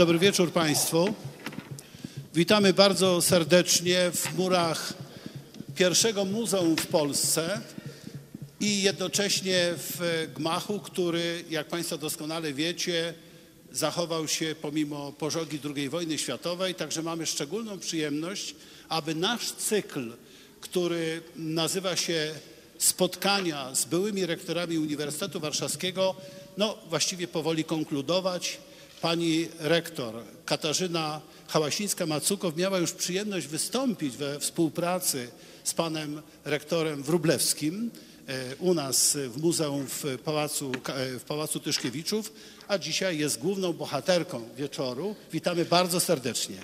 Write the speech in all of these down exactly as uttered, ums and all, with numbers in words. Dobry wieczór Państwu. Witamy bardzo serdecznie w murach pierwszego muzeum w Polsce i jednocześnie w gmachu, który, jak Państwo doskonale wiecie, zachował się pomimo pożogi drugiej wojny światowej, także mamy szczególną przyjemność, aby nasz cykl, który nazywa się spotkania z byłymi rektorami Uniwersytetu Warszawskiego, no właściwie powoli konkludować. Pani rektor Katarzyna Chałasińska-Macukow miała już przyjemność wystąpić we współpracy z panem rektorem Wróblewskim u nas w muzeum w Pałacu, w Pałacu Tyszkiewiczów, a dzisiaj jest główną bohaterką wieczoru. Witamy bardzo serdecznie.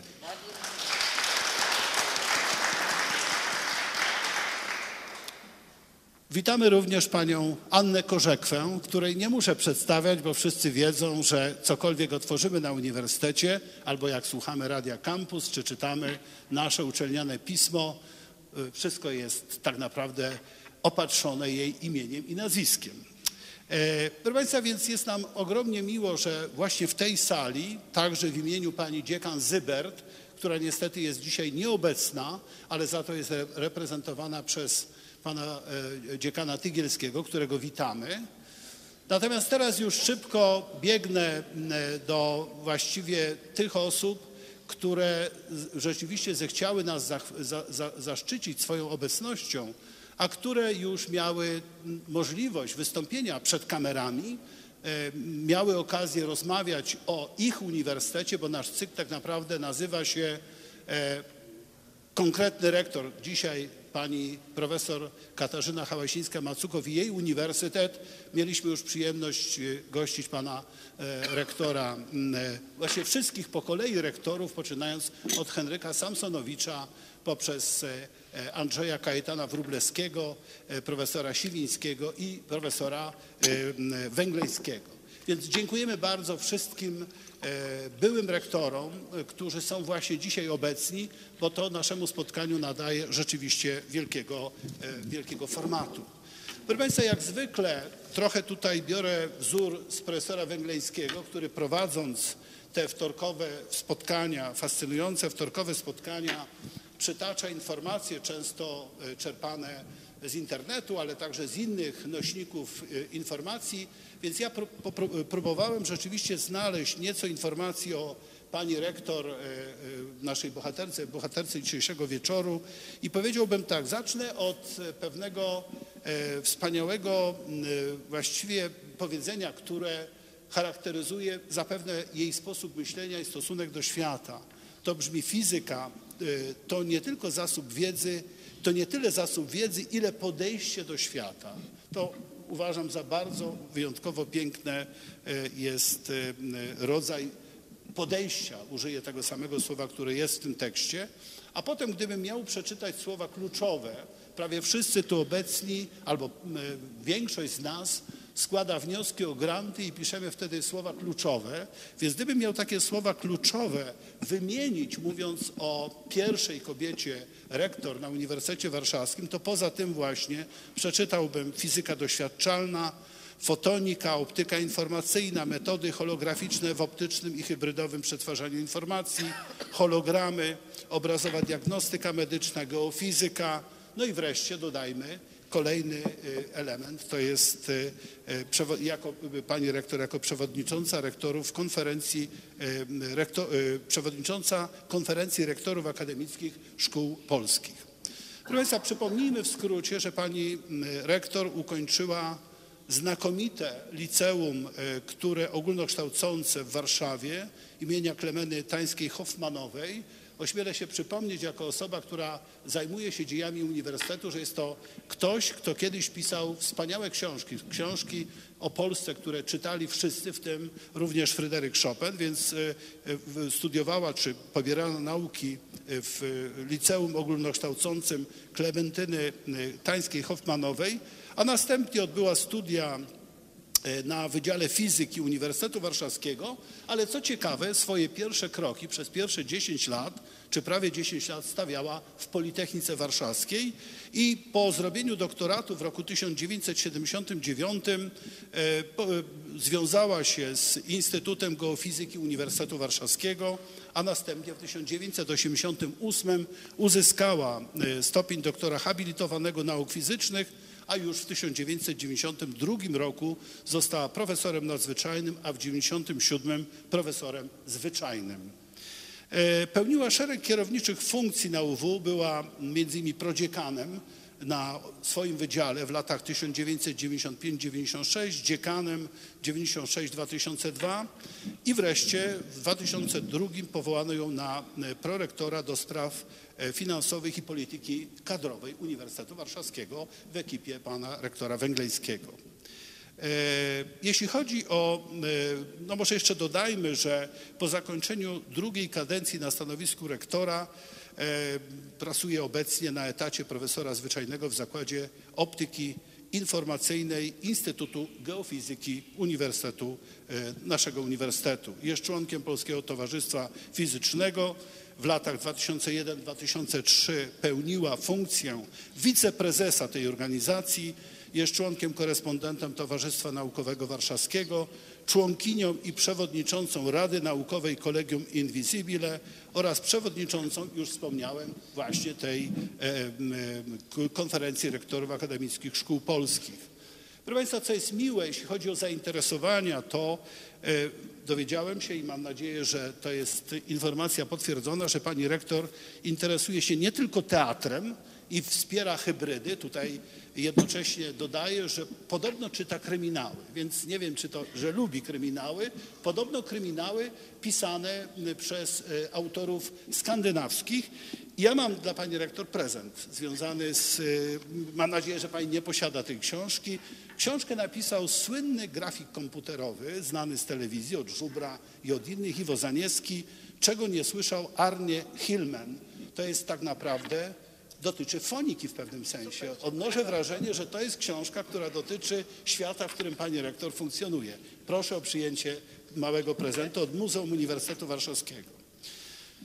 Witamy również panią Annę Korzekwę, której nie muszę przedstawiać, bo wszyscy wiedzą, że cokolwiek otworzymy na uniwersytecie, albo jak słuchamy Radia Campus, czy czytamy nasze uczelniane pismo, wszystko jest tak naprawdę opatrzone jej imieniem i nazwiskiem. Proszę Państwa, więc jest nam ogromnie miło, że właśnie w tej sali, także w imieniu pani dziekan Zybert, która niestety jest dzisiaj nieobecna, ale za to jest reprezentowana przez pana dziekana Tygielskiego, którego witamy. Natomiast teraz już szybko biegnę do właściwie tych osób, które rzeczywiście zechciały nas zaszczycić swoją obecnością, a które już miały możliwość wystąpienia przed kamerami, miały okazję rozmawiać o ich uniwersytecie, bo nasz cykl tak naprawdę nazywa się konkretny rektor. Dzisiaj pani profesor Katarzyna Chałasińska-Macukow i jej uniwersytet. Mieliśmy już przyjemność gościć pana rektora, właśnie wszystkich po kolei rektorów, poczynając od Henryka Samsonowicza, poprzez Andrzeja Kajetana-Wróblewskiego, profesora Siwińskiego i profesora Węgleńskiego. Więc dziękujemy bardzo wszystkim byłym rektorom, którzy są właśnie dzisiaj obecni, bo to naszemu spotkaniu nadaje rzeczywiście wielkiego, wielkiego formatu. Proszę Państwa, jak zwykle trochę tutaj biorę wzór z profesora Węgleńskiego, który prowadząc te wtorkowe spotkania, fascynujące wtorkowe spotkania, przytacza informacje często czerpane z internetu, ale także z innych nośników informacji, więc ja próbowałem rzeczywiście znaleźć nieco informacji o pani rektor, naszej bohaterce, bohaterce dzisiejszego wieczoru i powiedziałbym tak, zacznę od pewnego wspaniałego właściwie powiedzenia, które charakteryzuje zapewne jej sposób myślenia i stosunek do świata. To brzmi: fizyka to nie tylko zasób wiedzy, to nie tyle zasób wiedzy, ile podejście do świata. To uważam za bardzo wyjątkowo piękny jest rodzaj podejścia, użyję tego samego słowa, które jest w tym tekście, a potem gdybym miał przeczytać słowa kluczowe, prawie wszyscy tu obecni, albo większość z nas składa wnioski o granty i piszemy wtedy słowa kluczowe, więc gdybym miał takie słowa kluczowe wymienić, mówiąc o pierwszej kobiecie rektor na Uniwersytecie Warszawskim, to poza tym właśnie przeczytałbym: fizyka doświadczalna, fotonika, optyka informacyjna, metody holograficzne w optycznym i hybrydowym przetwarzaniu informacji, hologramy, obrazowa diagnostyka medyczna, geofizyka, no i wreszcie dodajmy kolejny element, to jest jako, pani rektor jako przewodnicząca rektorów konferencji, rektor, przewodnicząca konferencji rektorów akademickich szkół polskich. Proszę Państwa, przypomnijmy w skrócie, że pani rektor ukończyła znakomite liceum, które ogólnokształcące w Warszawie imienia Klementyny Tańskiej-Hoffmanowej. Ośmielę się przypomnieć jako osoba, która zajmuje się dziejami uniwersytetu, że jest to ktoś, kto kiedyś pisał wspaniałe książki. Książki o Polsce, które czytali wszyscy, w tym również Fryderyk Chopin, więc studiowała czy pobierała nauki w liceum ogólnokształcącym Klementyny Tańskiej-Hoffmanowej, a następnie odbyła studia na Wydziale Fizyki Uniwersytetu Warszawskiego, ale co ciekawe, swoje pierwsze kroki przez pierwsze dziesięć lat, czy prawie dziesięć lat stawiała w Politechnice Warszawskiej i po zrobieniu doktoratu w roku tysiąc dziewięćset siedemdziesiątym dziewiątym związała się z Instytutem Geofizyki Uniwersytetu Warszawskiego, a następnie w tysiąc dziewięćset osiemdziesiątym ósmym uzyskała stopień doktora habilitowanego nauk fizycznych, a już w tysiąc dziewięćset dziewięćdziesiątym drugim roku została profesorem nadzwyczajnym, a w tysiąc dziewięćset dziewięćdziesiątym siódmym profesorem zwyczajnym. Pełniła szereg kierowniczych funkcji na U W, była między innymi prodziekanem na swoim wydziale w latach tysiąc dziewięćset dziewięćdziesiąt piątym do dziewięćdziesiątego szóstego, dziekanem dziewięćdziesiąt sześć do dwa tysiące dwa i wreszcie w dwa tysiące drugim powołano ją na prorektora do spraw finansowych i polityki kadrowej Uniwersytetu Warszawskiego w ekipie pana rektora Węgleńskiego. Jeśli chodzi o, no może jeszcze dodajmy, że po zakończeniu drugiej kadencji na stanowisku rektora pracuje obecnie na etacie profesora zwyczajnego w Zakładzie Optyki Informacyjnej Instytutu Geofizyki Uniwersytetu, naszego uniwersytetu. Jest członkiem Polskiego Towarzystwa Fizycznego. W latach dwa tysiące pierwszym do dwa tysiące trzeciego pełniła funkcję wiceprezesa tej organizacji. Jest członkiem korespondentem Towarzystwa Naukowego Warszawskiego, członkinią i przewodniczącą Rady Naukowej Collegium Invisibile oraz przewodniczącą, już wspomniałem, właśnie tej konferencji rektorów akademickich szkół polskich. Proszę Państwa, co jest miłe, jeśli chodzi o zainteresowania, to dowiedziałem się i mam nadzieję, że to jest informacja potwierdzona, że pani rektor interesuje się nie tylko teatrem i wspiera hybrydy. Tutaj jednocześnie dodaję, że podobno czyta kryminały, więc nie wiem, czy to, że lubi kryminały. Podobno kryminały pisane przez autorów skandynawskich. Ja mam dla pani rektor prezent związany z, mam nadzieję, że pani nie posiada tej książki. Książkę napisał słynny grafik komputerowy, znany z telewizji, od Żubra i od innych, Iwo Zaniewski, czego nie słyszał Arnie Hillman. To jest tak naprawdę, dotyczy foniki w pewnym sensie. Odnoszę wrażenie, że to jest książka, która dotyczy świata, w którym pani rektor funkcjonuje. Proszę o przyjęcie małego prezentu od Muzeum Uniwersytetu Warszawskiego.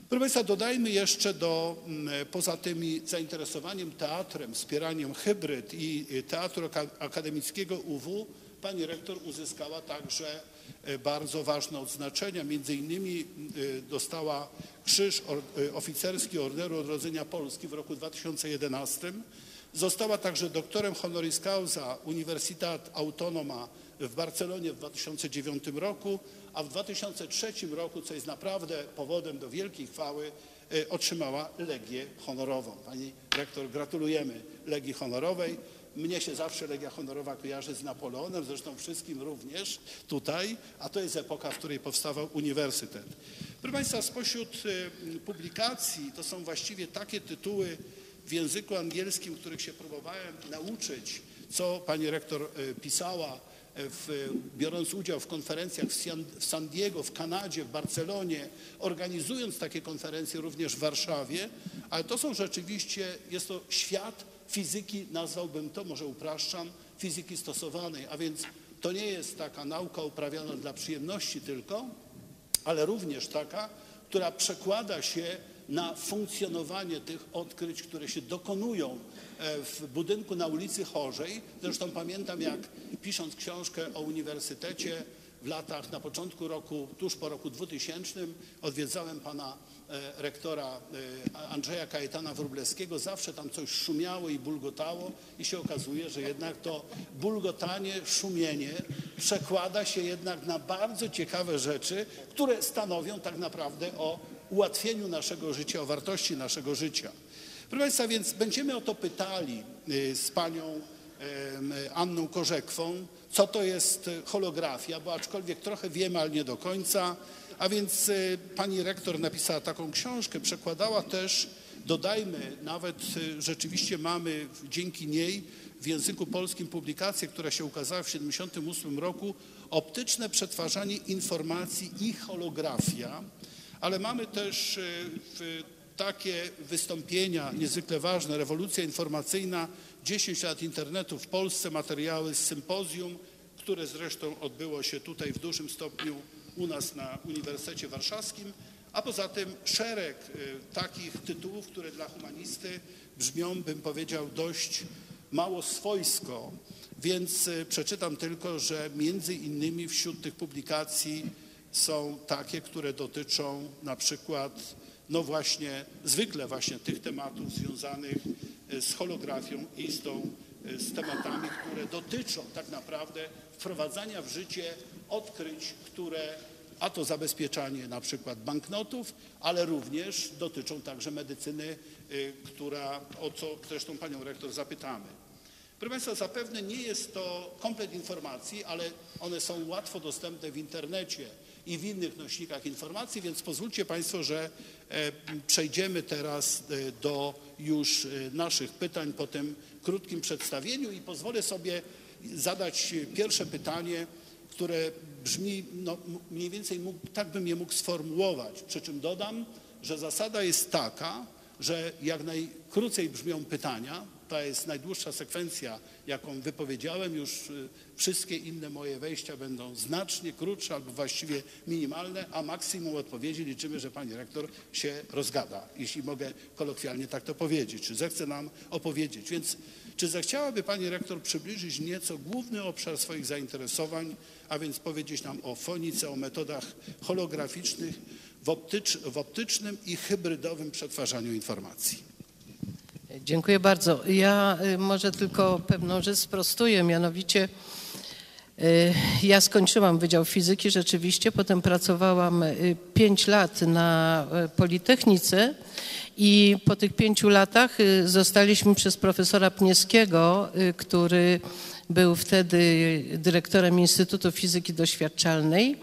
Proszę Państwa, dodajmy jeszcze do, poza tymi zainteresowaniem teatrem, wspieraniem hybryd i teatru akademickiego U W, pani rektor uzyskała także bardzo ważne odznaczenia. Między innymi dostała Krzyż Oficerski Orderu Odrodzenia Polski w roku dwa tysiące jedenastym. Została także doktorem honoris causa Universitat Autonoma w Barcelonie w dwa tysiące dziewiątym roku, a w dwa tysiące trzecim roku, co jest naprawdę powodem do wielkiej chwały, otrzymała Legię Honorową. Pani rektor, gratulujemy Legii Honorowej. Mnie się zawsze Legia Honorowa kojarzy z Napoleonem, zresztą wszystkim również tutaj, a to jest epoka, w której powstawał uniwersytet. Proszę Państwa, spośród publikacji to są właściwie takie tytuły w języku angielskim, których się próbowałem nauczyć, co pani rektor pisała, W, biorąc udział w konferencjach w San Diego, w Kanadzie, w Barcelonie, organizując takie konferencje również w Warszawie, ale to są rzeczywiście, jest to świat fizyki, nazwałbym to, może upraszczam, fizyki stosowanej, a więc to nie jest taka nauka uprawiana dla przyjemności tylko, ale również taka, która przekłada się na funkcjonowanie tych odkryć, które się dokonują w budynku na ulicy Chorzej. Zresztą pamiętam, jak pisząc książkę o uniwersytecie w latach, na początku roku, tuż po roku dwutysięcznym, odwiedzałem pana rektora Andrzeja Kajetana-Wróblewskiego. Zawsze tam coś szumiało i bulgotało i się okazuje, że jednak to bulgotanie, szumienie przekłada się jednak na bardzo ciekawe rzeczy, które stanowią tak naprawdę o ułatwieniu naszego życia, o wartości naszego życia. Proszę Państwa, więc będziemy o to pytali z panią Anną Korzekwą, co to jest holografia, bo aczkolwiek trochę wiemy, ale nie do końca. A więc pani rektor napisała taką książkę, przekładała też, dodajmy, nawet rzeczywiście mamy dzięki niej w języku polskim publikację, która się ukazała w tysiąc dziewięćset siedemdziesiątym ósmym roku, optyczne przetwarzanie informacji i holografia, ale mamy też w takie wystąpienia niezwykle ważne, rewolucja informacyjna, dziesięć lat internetu w Polsce, materiały z sympozjum, które zresztą odbyło się tutaj w dużym stopniu u nas na Uniwersytecie Warszawskim, a poza tym szereg takich tytułów, które dla humanisty brzmią, bym powiedział, dość mało swojsko, więc przeczytam tylko, że między innymi wśród tych publikacji są takie, które dotyczą na przykład, no właśnie, zwykle właśnie tych tematów związanych z holografią i z, tą, z tematami, które dotyczą tak naprawdę wprowadzania w życie odkryć, które, a to zabezpieczanie na przykład banknotów, ale również dotyczą także medycyny, która, o co zresztą panią rektor zapytamy. Proszę państwa, zapewne nie jest to komplet informacji, ale one są łatwo dostępne w internecie i w innych nośnikach informacji, więc pozwólcie państwo, że przejdziemy teraz do już naszych pytań po tym krótkim przedstawieniu i pozwolę sobie zadać pierwsze pytanie, które brzmi, no, mniej więcej mógł, tak bym je mógł sformułować, przy czym dodam, że zasada jest taka, że jak najkrócej brzmią pytania, to jest najdłuższa sekwencja, jaką wypowiedziałem, już wszystkie inne moje wejścia będą znacznie krótsze albo właściwie minimalne, a maksimum odpowiedzi liczymy, że pani rektor się rozgada, jeśli mogę kolokwialnie tak to powiedzieć, czy zechce nam opowiedzieć. Więc czy zechciałaby pani rektor przybliżyć nieco główny obszar swoich zainteresowań, a więc powiedzieć nam o fonice, o metodach holograficznych w, optycz, w optycznym i hybrydowym przetwarzaniu informacji? Dziękuję bardzo. Ja może tylko pewną rzecz sprostuję, mianowicie ja skończyłam Wydział Fizyki rzeczywiście, potem pracowałam pięć lat na Politechnice i po tych pięciu latach zostaliśmy przez profesora Pniewskiego, który był wtedy dyrektorem Instytutu Fizyki Doświadczalnej,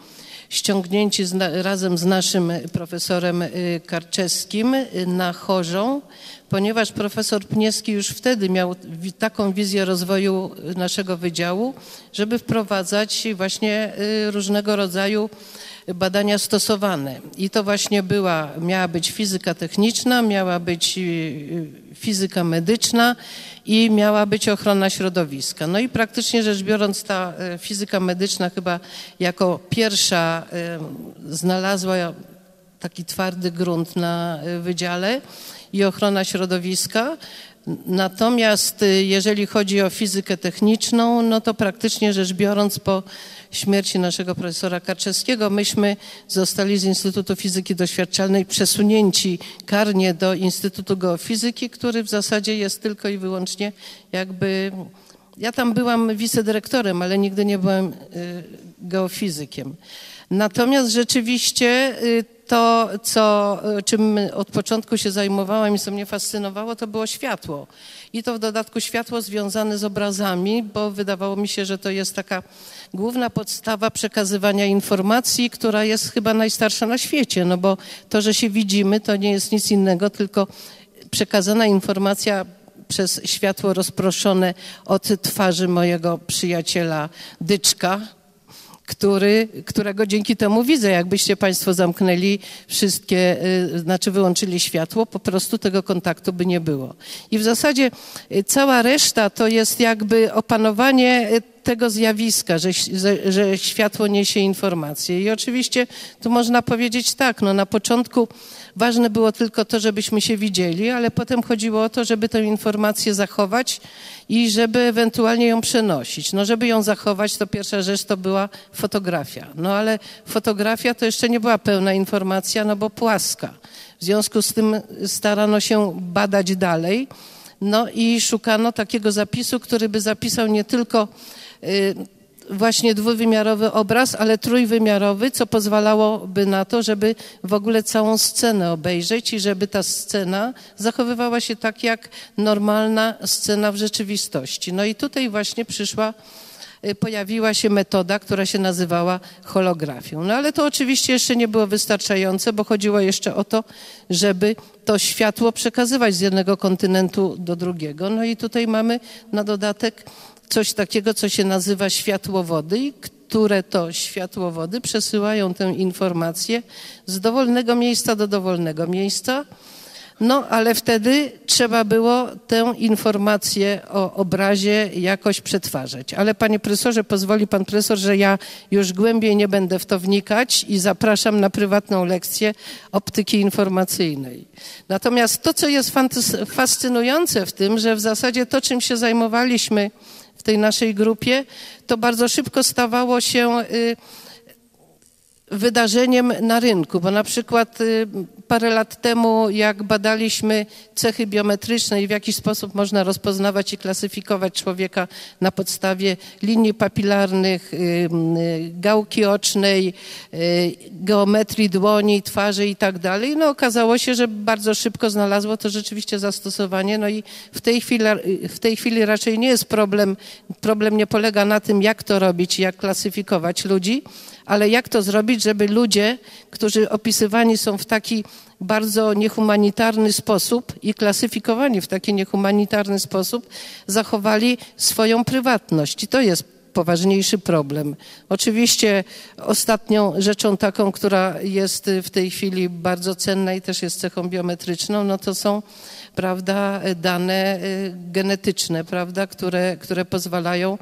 ściągnięci z, razem z naszym profesorem Karczewskim na Chorzą, ponieważ profesor Pniewski już wtedy miał taką wizję rozwoju naszego wydziału, żeby wprowadzać właśnie różnego rodzaju badania stosowane. I to właśnie była, miała być fizyka techniczna, miała być fizyka medyczna i miała być ochrona środowiska. No i praktycznie rzecz biorąc ta fizyka medyczna chyba jako pierwsza znalazła taki twardy grunt na wydziale i ochrona środowiska. Natomiast jeżeli chodzi o fizykę techniczną, no to praktycznie rzecz biorąc po śmierci naszego profesora Karczewskiego myśmy zostali z Instytutu Fizyki Doświadczalnej przesunięci karnie do Instytutu Geofizyki, który w zasadzie jest tylko i wyłącznie jakby... Ja tam byłam wicedyrektorem, ale nigdy nie byłem geofizykiem. Natomiast rzeczywiście to, co, czym od początku się zajmowałam i co mnie fascynowało, to było światło. I to w dodatku światło związane z obrazami, bo wydawało mi się, że to jest taka główna podstawa przekazywania informacji, która jest chyba najstarsza na świecie, no bo to, że się widzimy, to nie jest nic innego, tylko przekazana informacja przez światło rozproszone od twarzy mojego przyjaciela Dyczka, Który, którego dzięki temu widzę. Jakbyście państwo zamknęli wszystkie, znaczy wyłączyli światło, po prostu tego kontaktu by nie było. I w zasadzie cała reszta to jest jakby opanowanie tego zjawiska, że, że, że światło niesie informacje. I oczywiście tu można powiedzieć tak, no na początku ważne było tylko to, żebyśmy się widzieli, ale potem chodziło o to, żeby tę informację zachować i żeby ewentualnie ją przenosić. No żeby ją zachować, to pierwsza rzecz to była fotografia. No ale fotografia to jeszcze nie była pełna informacja, no bo płaska. W związku z tym starano się badać dalej. No i szukano takiego zapisu, który by zapisał nie tylko właśnie dwuwymiarowy obraz, ale trójwymiarowy, co pozwalałoby na to, żeby w ogóle całą scenę obejrzeć i żeby ta scena zachowywała się tak jak normalna scena w rzeczywistości. No i tutaj właśnie przyszła, pojawiła się metoda, która się nazywała holografią. No ale to oczywiście jeszcze nie było wystarczające, bo chodziło jeszcze o to, żeby to światło przekazywać z jednego kontynentu do drugiego. No i tutaj mamy na dodatek coś takiego, co się nazywa światłowody, które to światłowody przesyłają tę informację z dowolnego miejsca do dowolnego miejsca. No ale wtedy trzeba było tę informację o obrazie jakoś przetwarzać. Ale panie profesorze, pozwoli pan profesor, że ja już głębiej nie będę w to wnikać i zapraszam na prywatną lekcję optyki informacyjnej. Natomiast to, co jest fascynujące w tym, że w zasadzie to, czym się zajmowaliśmy w tej naszej grupie, to bardzo szybko stawało się y, wydarzeniem na rynku, bo na przykład y, parę lat temu, jak badaliśmy cechy biometryczne i w jaki sposób można rozpoznawać i klasyfikować człowieka na podstawie linii papilarnych, y, gałki ocznej, y, geometrii dłoni, twarzy i tak dalej, no okazało się, że bardzo szybko znalazło to rzeczywiście zastosowanie, no i w tej chwili, w tej chwili raczej nie jest problem, problem nie polega na tym, jak to robić, jak klasyfikować ludzi, ale jak to zrobić, żeby ludzie, którzy opisywani są w taki bardzo niehumanitarny sposób i klasyfikowani w taki niehumanitarny sposób, zachowali swoją prywatność. I to jest poważniejszy problem. Oczywiście ostatnią rzeczą taką, która jest w tej chwili bardzo cenna i też jest cechą biometryczną, no to są, prawda, dane genetyczne, prawda, które, które pozwalają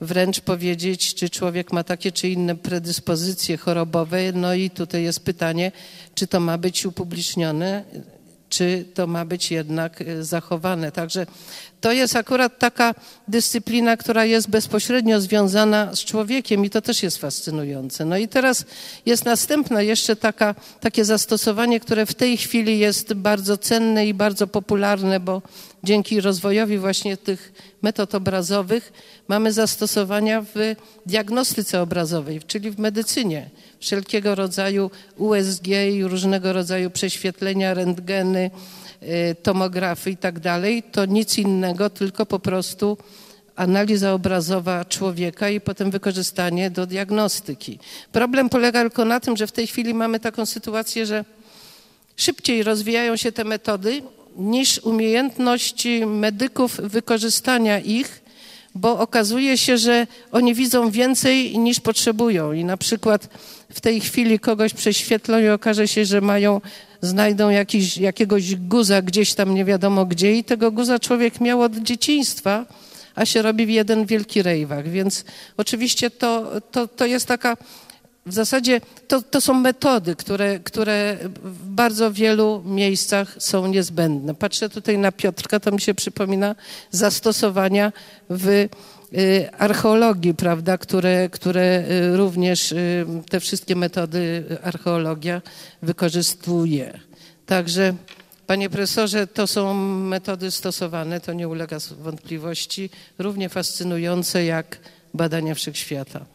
wręcz powiedzieć, czy człowiek ma takie czy inne predyspozycje chorobowe. No i tutaj jest pytanie, czy to ma być upublicznione, czy to ma być jednak zachowane. Także to jest akurat taka dyscyplina, która jest bezpośrednio związana z człowiekiem i to też jest fascynujące. No i teraz jest następne jeszcze taka, takie zastosowanie, które w tej chwili jest bardzo cenne i bardzo popularne, bo dzięki rozwojowi właśnie tych metod obrazowych mamy zastosowania w diagnostyce obrazowej, czyli w medycynie. Wszelkiego rodzaju U S G i różnego rodzaju prześwietlenia, rentgeny, tomografy i tak dalej, to nic innego, tylko po prostu analiza obrazowa człowieka i potem wykorzystanie do diagnostyki. Problem polega tylko na tym, że w tej chwili mamy taką sytuację, że szybciej rozwijają się te metody niż umiejętność medyków wykorzystania ich, bo okazuje się, że oni widzą więcej niż potrzebują i na przykład w tej chwili kogoś prześwietlą i okaże się, że mają, znajdą jakiś, jakiegoś guza gdzieś tam nie wiadomo gdzie i tego guza człowiek miał od dzieciństwa, a się robi w jeden wielki rejwach, więc oczywiście to, to, to jest taka, w zasadzie to, to są metody, które, które w bardzo wielu miejscach są niezbędne. Patrzę tutaj na Piotrka, to mi się przypomina zastosowania w archeologii, prawda, które, które również te wszystkie metody archeologia wykorzystuje. Także, panie profesorze, to są metody stosowane, to nie ulega wątpliwości, równie fascynujące jak badania wszechświata.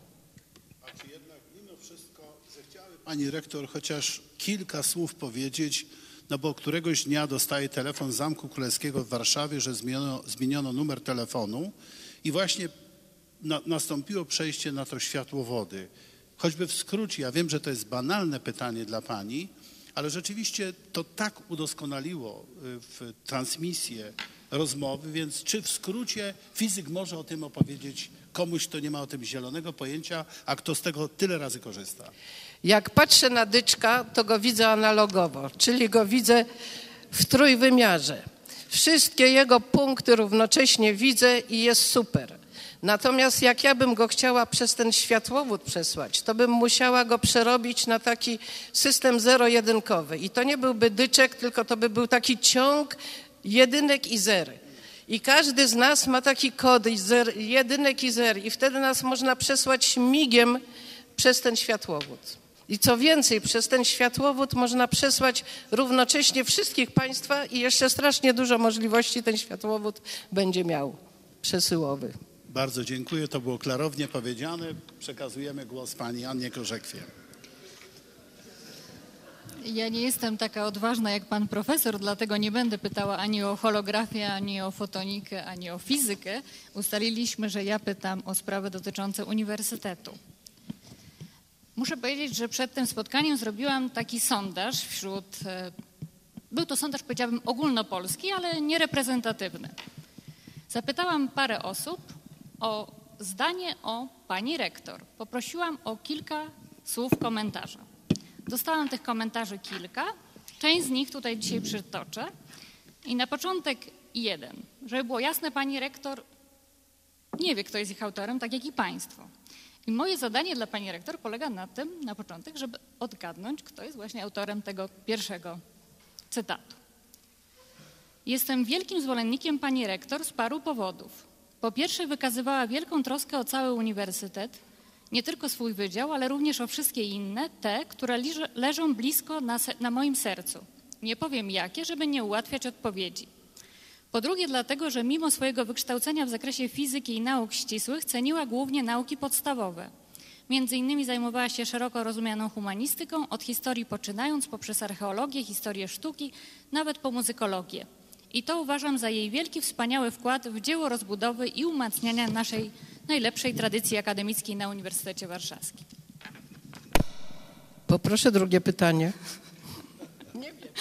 Pani rektor chociaż kilka słów powiedzieć, no bo któregoś dnia dostaję telefon z Zamku Królewskiego w Warszawie, że zmieniono, zmieniono numer telefonu i właśnie na, nastąpiło przejście na to światłowody. Choćby w skrócie, ja wiem, że to jest banalne pytanie dla pani, ale rzeczywiście to tak udoskonaliło w transmisję rozmowy, więc czy w skrócie fizyk może o tym opowiedzieć komuś, kto nie ma o tym zielonego pojęcia, a kto z tego tyle razy korzysta? Jak patrzę na Dyczka, to go widzę analogowo, czyli go widzę w trójwymiarze. Wszystkie jego punkty równocześnie widzę i jest super. Natomiast jak ja bym go chciała przez ten światłowód przesłać, to bym musiała go przerobić na taki system zero-jedynkowy. I to nie byłby Dyczek, tylko to by był taki ciąg jedynek i zer. I każdy z nas ma taki kod zer, jedynek i zer. I wtedy nas można przesłać migiem przez ten światłowód. I co więcej, przez ten światłowód można przesłać równocześnie wszystkich państwa i jeszcze strasznie dużo możliwości ten światłowód będzie miał przesyłowy. Bardzo dziękuję, to było klarownie powiedziane. Przekazujemy głos pani Annie Korzekwie. Ja nie jestem taka odważna jak pan profesor, dlatego nie będę pytała ani o holografię, ani o fotonikę, ani o fizykę. Ustaliliśmy, że ja pytam o sprawy dotyczące uniwersytetu. Muszę powiedzieć, że przed tym spotkaniem zrobiłam taki sondaż wśród, był to sondaż, powiedziałabym, ogólnopolski, ale niereprezentatywny. Zapytałam parę osób o zdanie o pani rektor. Poprosiłam o kilka słów komentarza. Dostałam tych komentarzy kilka, część z nich tutaj dzisiaj przytoczę. I na początek jeden, żeby było jasne, pani rektor nie wie, kto jest ich autorem, tak jak i państwo. I moje zadanie dla pani rektor polega na tym, na początek, żeby odgadnąć, kto jest właśnie autorem tego pierwszego cytatu. Jestem wielkim zwolennikiem pani rektor z paru powodów. Po pierwsze, wykazywała wielką troskę o cały uniwersytet, nie tylko swój wydział, ale również o wszystkie inne, te, które leżą blisko na, na moim sercu. Nie powiem jakie, żeby nie ułatwiać odpowiedzi. Po drugie dlatego, że mimo swojego wykształcenia w zakresie fizyki i nauk ścisłych ceniła głównie nauki podstawowe. Między innymi zajmowała się szeroko rozumianą humanistyką, od historii poczynając, poprzez archeologię, historię sztuki, nawet po muzykologię. I to uważam za jej wielki, wspaniały wkład w dzieło rozbudowy i umacniania naszej najlepszej tradycji akademickiej na Uniwersytecie Warszawskim. Poproszę drugie pytanie. Nie wiem.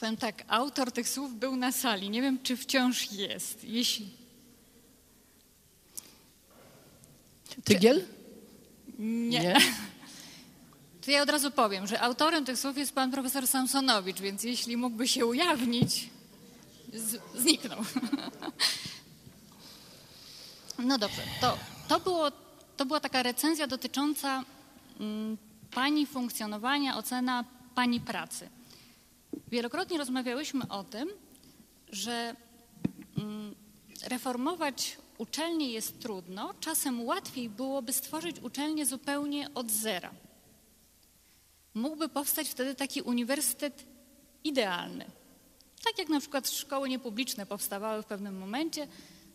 Powiem tak, autor tych słów był na sali. Nie wiem, czy wciąż jest. Jeśli... Tygiel? Czy... Nie. Nie. To ja od razu powiem, że autorem tych słów jest pan profesor Samsonowicz, więc jeśli mógłby się ujawnić, z, zniknął. No dobrze, to, to, było, to była taka recenzja dotycząca mm, pani funkcjonowania, ocena pani pracy. Wielokrotnie rozmawiałyśmy o tym, że mm, reformować uczelnie jest trudno, czasem łatwiej byłoby stworzyć uczelnię zupełnie od zera. Mógłby powstać wtedy taki uniwersytet idealny. Tak jak na przykład szkoły niepubliczne powstawały w pewnym momencie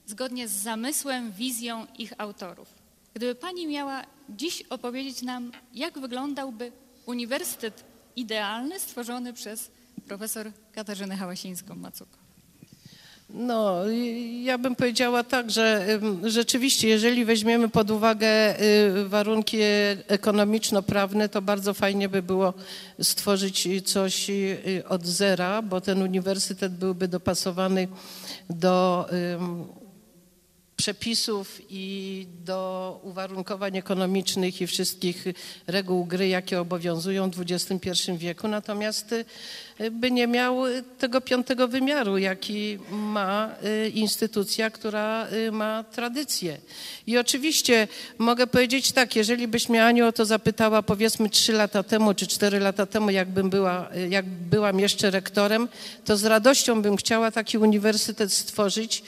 zgodnie z zamysłem, wizją ich autorów. Gdyby pani miała dziś opowiedzieć nam, jak wyglądałby uniwersytet idealny stworzony przez profesor Katarzynę Chałasińską-Macukow. No, ja bym powiedziała tak, że rzeczywiście, jeżeli weźmiemy pod uwagę warunki ekonomiczno-prawne, to bardzo fajnie by było stworzyć coś od zera, bo ten uniwersytet byłby dopasowany do przepisów i do uwarunkowań ekonomicznych i wszystkich reguł gry, jakie obowiązują w dwudziestym pierwszym wieku, natomiast by nie miał tego piątego wymiaru, jaki ma instytucja, która ma tradycję. I oczywiście mogę powiedzieć tak, jeżeli byś mnie, Aniu, o to zapytała powiedzmy trzy lata temu czy cztery lata temu, jakbym była, jak byłam jeszcze rektorem, to z radością bym chciała taki uniwersytet stworzyć,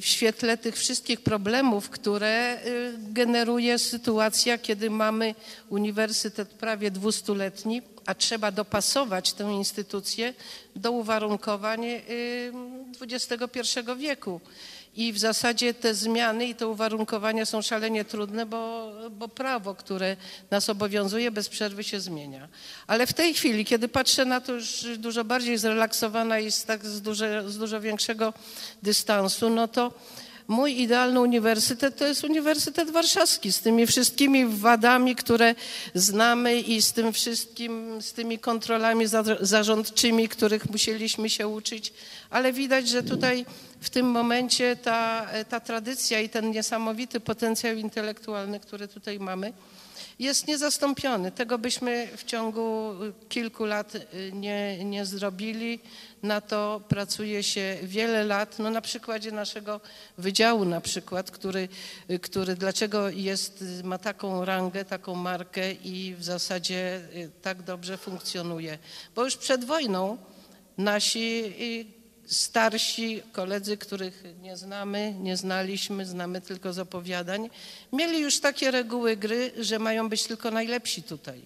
w świetle tych wszystkich problemów, które generuje sytuacja, kiedy mamy uniwersytet prawie dwustuletni, a trzeba dopasować tę instytucję do uwarunkowań dwudziestego pierwszego wieku. I w zasadzie te zmiany i te uwarunkowania są szalenie trudne, bo, bo prawo, które nas obowiązuje, bez przerwy się zmienia. Ale w tej chwili, kiedy patrzę na to już dużo bardziej zrelaksowana i z, tak z, duże, z dużo większego dystansu, no to mój idealny uniwersytet to jest Uniwersytet Warszawski z tymi wszystkimi wadami, które znamy i z tym wszystkim, z tymi kontrolami zarządczymi, których musieliśmy się uczyć, ale widać, że tutaj w tym momencie ta, ta tradycja i ten niesamowity potencjał intelektualny, który tutaj mamy, jest niezastąpiony. Tego byśmy w ciągu kilku lat nie, nie zrobili. Na to pracuje się wiele lat. No na przykładzie naszego wydziału na przykład, który, który dlaczego jest, ma taką rangę, taką markę i w zasadzie tak dobrze funkcjonuje. Bo już przed wojną nasi starsi koledzy, których nie znamy, nie znaliśmy, znamy tylko z opowiadań, mieli już takie reguły gry, że mają być tylko najlepsi tutaj.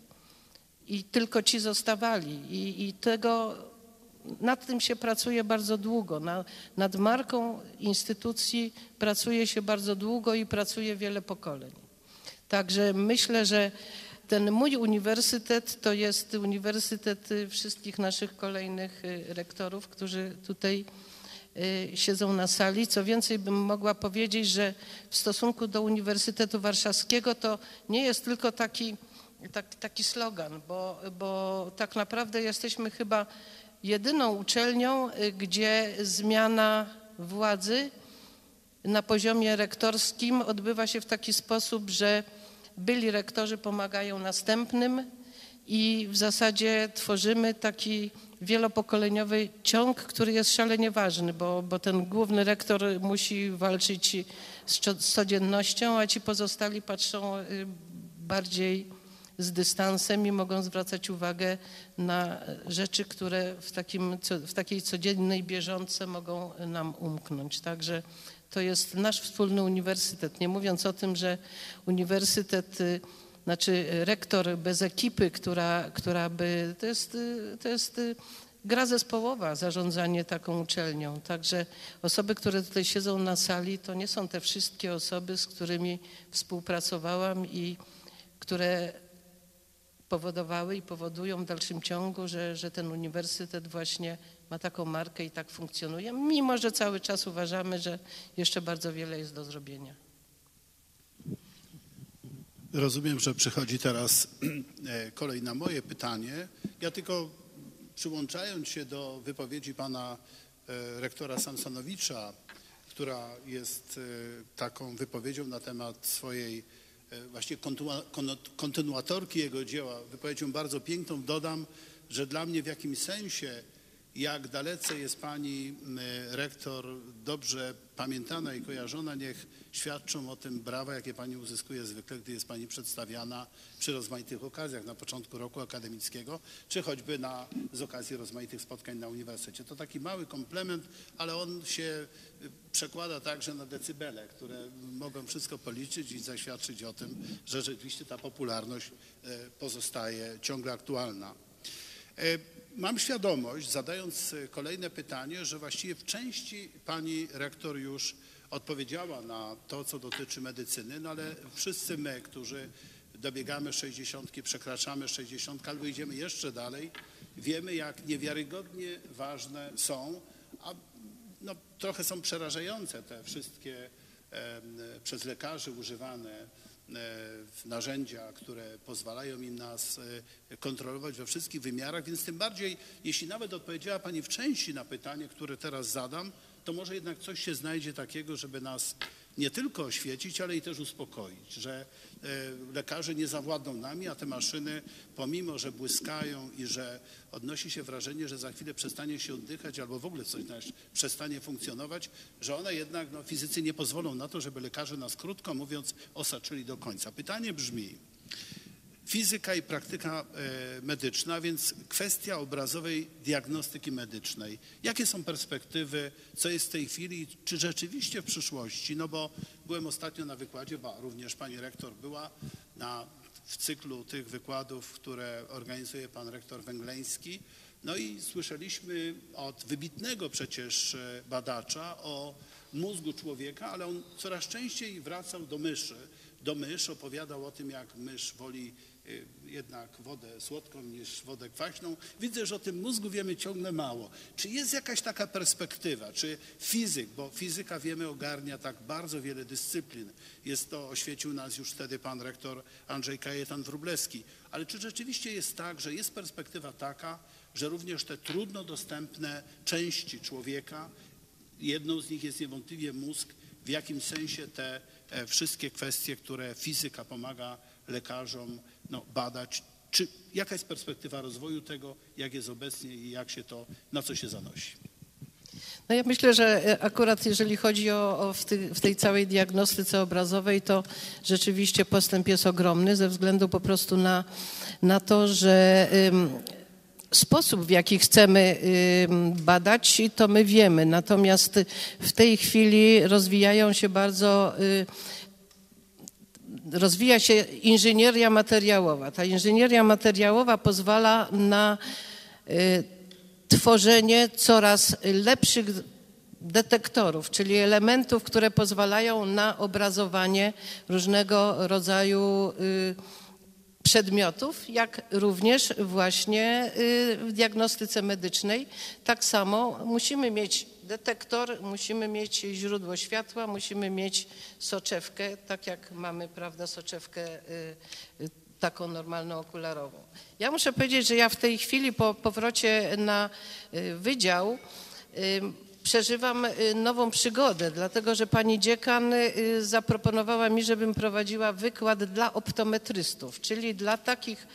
I tylko ci zostawali. I, i tego, nad tym się pracuje bardzo długo. Na, nad marką instytucji pracuje się bardzo długo i pracuje wiele pokoleń. Także myślę, że ten mój uniwersytet to jest uniwersytet wszystkich naszych kolejnych rektorów, którzy tutaj siedzą na sali. Co więcej, bym mogła powiedzieć, że w stosunku do Uniwersytetu Warszawskiego to nie jest tylko taki, tak, taki slogan, bo, bo tak naprawdę jesteśmy chyba jedyną uczelnią, gdzie zmiana władzy na poziomie rektorskim odbywa się w taki sposób, że byli rektorzy pomagają następnym i w zasadzie tworzymy taki wielopokoleniowy ciąg, który jest szalenie ważny, bo, bo ten główny rektor musi walczyć z, z codziennością, a ci pozostali patrzą bardziej z dystansem i mogą zwracać uwagę na rzeczy, które w, takim, w takiej codziennej bieżące mogą nam umknąć. Także to jest nasz wspólny uniwersytet. Nie mówiąc o tym, że uniwersytet, znaczy rektor bez ekipy, która, która by... To jest, to jest gra zespołowa, zarządzanie taką uczelnią. Także osoby, które tutaj siedzą na sali, to nie są te wszystkie osoby, z którymi współpracowałam i które powodowały i powodują w dalszym ciągu, że, że ten uniwersytet właśnie ma taką markę i tak funkcjonuje, mimo że cały czas uważamy, że jeszcze bardzo wiele jest do zrobienia. Rozumiem, że przychodzi teraz kolej na moje pytanie. Ja tylko przyłączając się do wypowiedzi pana rektora Samsonowicza, która jest taką wypowiedzią na temat swojej właśnie kontynuatorki jego dzieła, wypowiedzią bardzo piękną, dodam, że dla mnie w jakimś sensie, jak dalece jest pani rektor dobrze pamiętana i kojarzona, niech świadczą o tym brawa, jakie pani uzyskuje zwykle, gdy jest pani przedstawiana przy rozmaitych okazjach na początku roku akademickiego, czy choćby na, z okazji rozmaitych spotkań na uniwersytecie. To taki mały komplement, ale on się przekłada także na decybele, które mogą wszystko policzyć i zaświadczyć o tym, że rzeczywiście ta popularność pozostaje ciągle aktualna. Mam świadomość, zadając kolejne pytanie, że właściwie w części pani rektor już odpowiedziała na to, co dotyczy medycyny, no ale wszyscy my, którzy dobiegamy sześćdziesiątki, przekraczamy sześćdziesiątkę albo idziemy jeszcze dalej, wiemy, jak niewiarygodnie ważne są, a no, trochę są przerażające te wszystkie e, przez lekarzy używane narzędzia, które pozwalają im nas kontrolować we wszystkich wymiarach, więc tym bardziej, jeśli nawet odpowiedziała pani w części na pytanie, które teraz zadam, to może jednak coś się znajdzie takiego, żeby nas nie tylko oświecić, ale i też uspokoić, że lekarze nie zawładną nami, a te maszyny, pomimo że błyskają i że odnosi się wrażenie, że za chwilę przestanie się oddychać albo w ogóle coś przestanie funkcjonować, że one jednak, no, fizycy nie pozwolą na to, żeby lekarze nas, krótko mówiąc, osaczyli do końca. Pytanie brzmi, fizyka i praktyka medyczna, więc kwestia obrazowej diagnostyki medycznej. Jakie są perspektywy, co jest w tej chwili, czy rzeczywiście w przyszłości? No bo byłem ostatnio na wykładzie, bo również pani rektor była na, w cyklu tych wykładów, które organizuje pan rektor Węgleński. No i słyszeliśmy od wybitnego przecież badacza o mózgu człowieka, ale on coraz częściej wracał do myszy. Do mysz, opowiadał o tym, jak mysz woli jednak wodę słodką niż wodę kwaśną. Widzę, że o tym mózgu wiemy ciągle mało. Czy jest jakaś taka perspektywa, czy fizyk, bo fizyka wiemy ogarnia tak bardzo wiele dyscyplin. Jest to, oświecił nas już wtedy pan rektor Andrzej Kajetan-Wróblewski. Ale czy rzeczywiście jest tak, że jest perspektywa taka, że również te trudno dostępne części człowieka, jedną z nich jest niewątpliwie mózg, w jakim sensie te wszystkie kwestie, które fizyka pomaga lekarzom no, badać, czy jaka jest perspektywa rozwoju tego, jak jest obecnie i jak się to, na co się zanosi? No ja myślę, że akurat jeżeli chodzi o, o w, ty, w tej całej diagnostyce obrazowej, to rzeczywiście postęp jest ogromny ze względu po prostu na, na to, że ym, sposób, w jaki chcemy badać, to my wiemy. Natomiast w tej chwili rozwijają się bardzo, rozwija się inżynieria materiałowa. Ta inżynieria materiałowa pozwala na tworzenie coraz lepszych detektorów, czyli elementów, które pozwalają na obrazowanie różnego rodzaju przedmiotów, jak również właśnie w diagnostyce medycznej. Tak samo musimy mieć detektor, musimy mieć źródło światła, musimy mieć soczewkę, tak jak mamy, prawda, soczewkę taką normalną okularową. Ja muszę powiedzieć, że ja w tej chwili po powrocie na wydział przeżywam nową przygodę, dlatego że pani dziekan zaproponowała mi, żebym prowadziła wykład dla optometrystów, czyli dla takich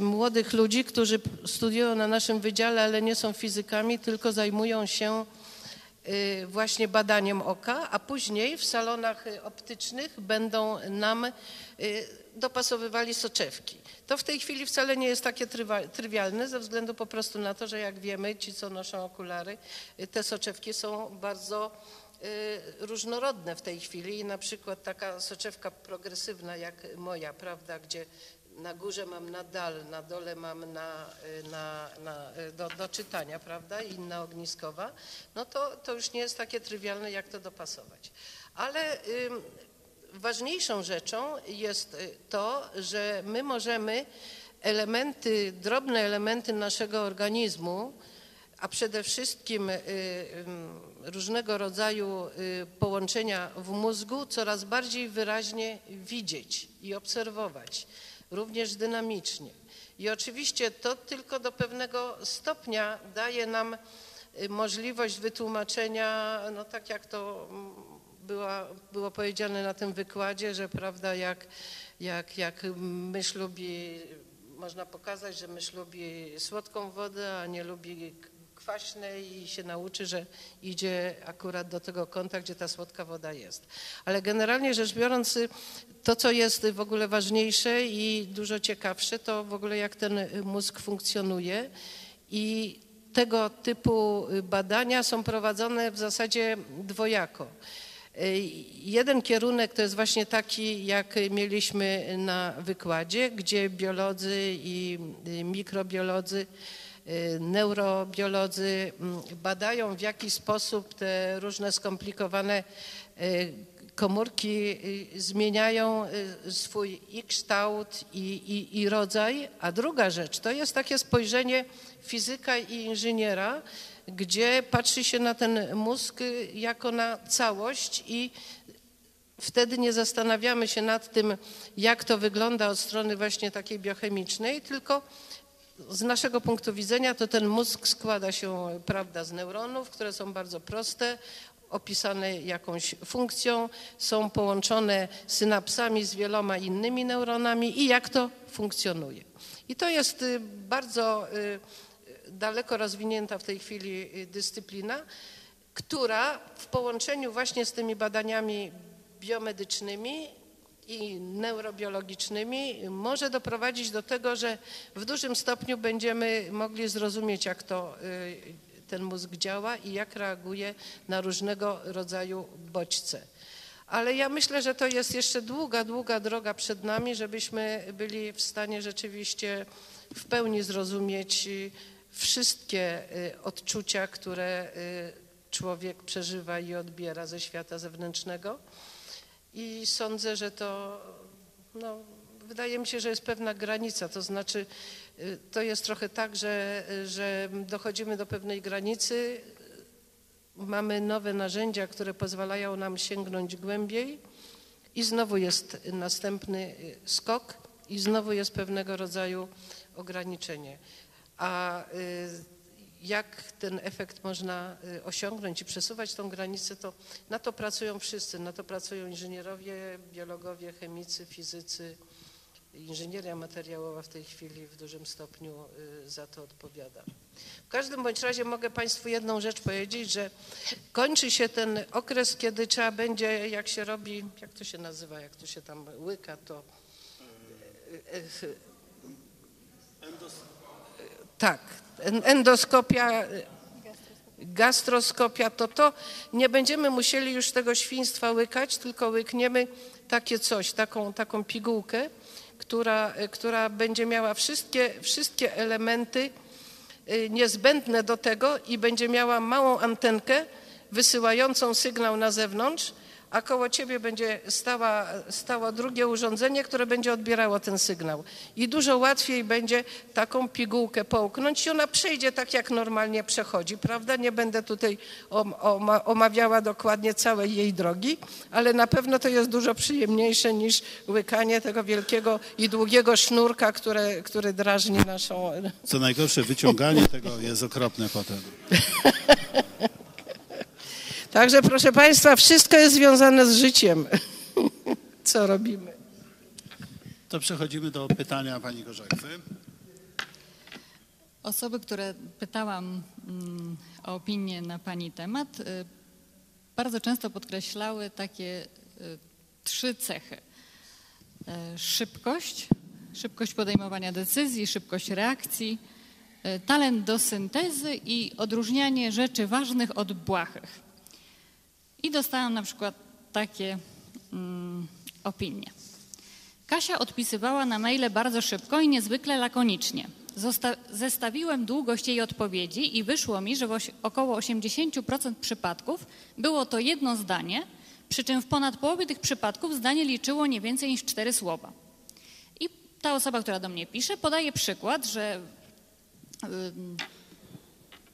młodych ludzi, którzy studiują na naszym wydziale, ale nie są fizykami, tylko zajmują się właśnie badaniem oka, a później w salonach optycznych będą nam dopasowywali soczewki. To w tej chwili wcale nie jest takie trywialne ze względu po prostu na to, że jak wiemy, ci co noszą okulary, te soczewki są bardzo różnorodne w tej chwili i na przykład taka soczewka progresywna jak moja, prawda, gdzie na górze mam na dal, na dole mam na, na, na, do, do czytania, prawda, inna ogniskowa, no to, to już nie jest takie trywialne, jak to dopasować. Ale y, ważniejszą rzeczą jest to, że my możemy elementy, drobne elementy naszego organizmu, a przede wszystkim y, y, różnego rodzaju y, połączenia w mózgu coraz bardziej wyraźnie widzieć i obserwować. Również dynamicznie. I oczywiście to tylko do pewnego stopnia daje nam możliwość wytłumaczenia, no tak jak to była, było powiedziane na tym wykładzie, że prawda, jak, jak, jak mysz lubi, można pokazać, że mysz lubi słodką wodę, a nie lubi kwaśne i się nauczy, że idzie akurat do tego kąta, gdzie ta słodka woda jest. Ale generalnie rzecz biorąc, to co jest w ogóle ważniejsze i dużo ciekawsze, to w ogóle jak ten mózg funkcjonuje i tego typu badania są prowadzone w zasadzie dwojako. Jeden kierunek to jest właśnie taki, jak mieliśmy na wykładzie, gdzie biolodzy i mikrobiolodzy, neurobiolodzy badają, w jaki sposób te różne skomplikowane komórki zmieniają swój i kształt, i, i, i rodzaj. A druga rzecz to jest takie spojrzenie fizyka i inżyniera, gdzie patrzy się na ten mózg jako na całość i wtedy nie zastanawiamy się nad tym, jak to wygląda od strony właśnie takiej biochemicznej, tylko z naszego punktu widzenia to ten mózg składa się, prawda, z neuronów, które są bardzo proste, opisane jakąś funkcją, są połączone synapsami z wieloma innymi neuronami i jak to funkcjonuje. I to jest bardzo daleko rozwinięta w tej chwili dyscyplina, która w połączeniu właśnie z tymi badaniami biomedycznymi i neurobiologicznymi może doprowadzić do tego, że w dużym stopniu będziemy mogli zrozumieć, jak to ten mózg działa i jak reaguje na różnego rodzaju bodźce. Ale ja myślę, że to jest jeszcze długa, długa droga przed nami, żebyśmy byli w stanie rzeczywiście w pełni zrozumieć wszystkie odczucia, które człowiek przeżywa i odbiera ze świata zewnętrznego. I sądzę, że to, no, wydaje mi się, że jest pewna granica, to znaczy to jest trochę tak, że, że dochodzimy do pewnej granicy, mamy nowe narzędzia, które pozwalają nam sięgnąć głębiej i znowu jest następny skok i znowu jest pewnego rodzaju ograniczenie. A jak ten efekt można osiągnąć i przesuwać tą granicę, to na to pracują wszyscy, na to pracują inżynierowie, biologowie, chemicy, fizycy. Inżynieria materiałowa w tej chwili w dużym stopniu za to odpowiada. W każdym bądź razie mogę Państwu jedną rzecz powiedzieć, że kończy się ten okres, kiedy trzeba będzie, jak się robi, jak to się nazywa, jak to się tam łyka, to... Tak, endoskopia, gastroskopia, to to nie będziemy musieli już tego świństwa łykać, tylko łykniemy takie coś, taką, taką pigułkę, która, która będzie miała wszystkie, wszystkie elementy niezbędne do tego i będzie miała małą antenkę wysyłającą sygnał na zewnątrz, a koło ciebie będzie stała, stało drugie urządzenie, które będzie odbierało ten sygnał. I dużo łatwiej będzie taką pigułkę połknąć i ona przejdzie tak, jak normalnie przechodzi, prawda? Nie będę tutaj omawiała dokładnie całej jej drogi, ale na pewno to jest dużo przyjemniejsze niż łykanie tego wielkiego i długiego sznurka, które, który drażni naszą... Co najgorsze, wyciąganie tego jest okropne potem. Także proszę Państwa, wszystko jest związane z życiem, co robimy. To przechodzimy do pytania pani Korzekwy. Osoby, które pytałam o opinię na pani temat, bardzo często podkreślały takie trzy cechy. Szybkość, szybkość podejmowania decyzji, szybkość reakcji, talent do syntezy i odróżnianie rzeczy ważnych od błahych. I dostałam na przykład takie mm, opinie. Kasia odpisywała na maile bardzo szybko i niezwykle lakonicznie. Zosta- zestawiłem długość jej odpowiedzi i wyszło mi, że w około osiemdziesięciu procentach przypadków było to jedno zdanie, przy czym w ponad połowie tych przypadków zdanie liczyło nie więcej niż cztery słowa. I ta osoba, która do mnie pisze, podaje przykład, że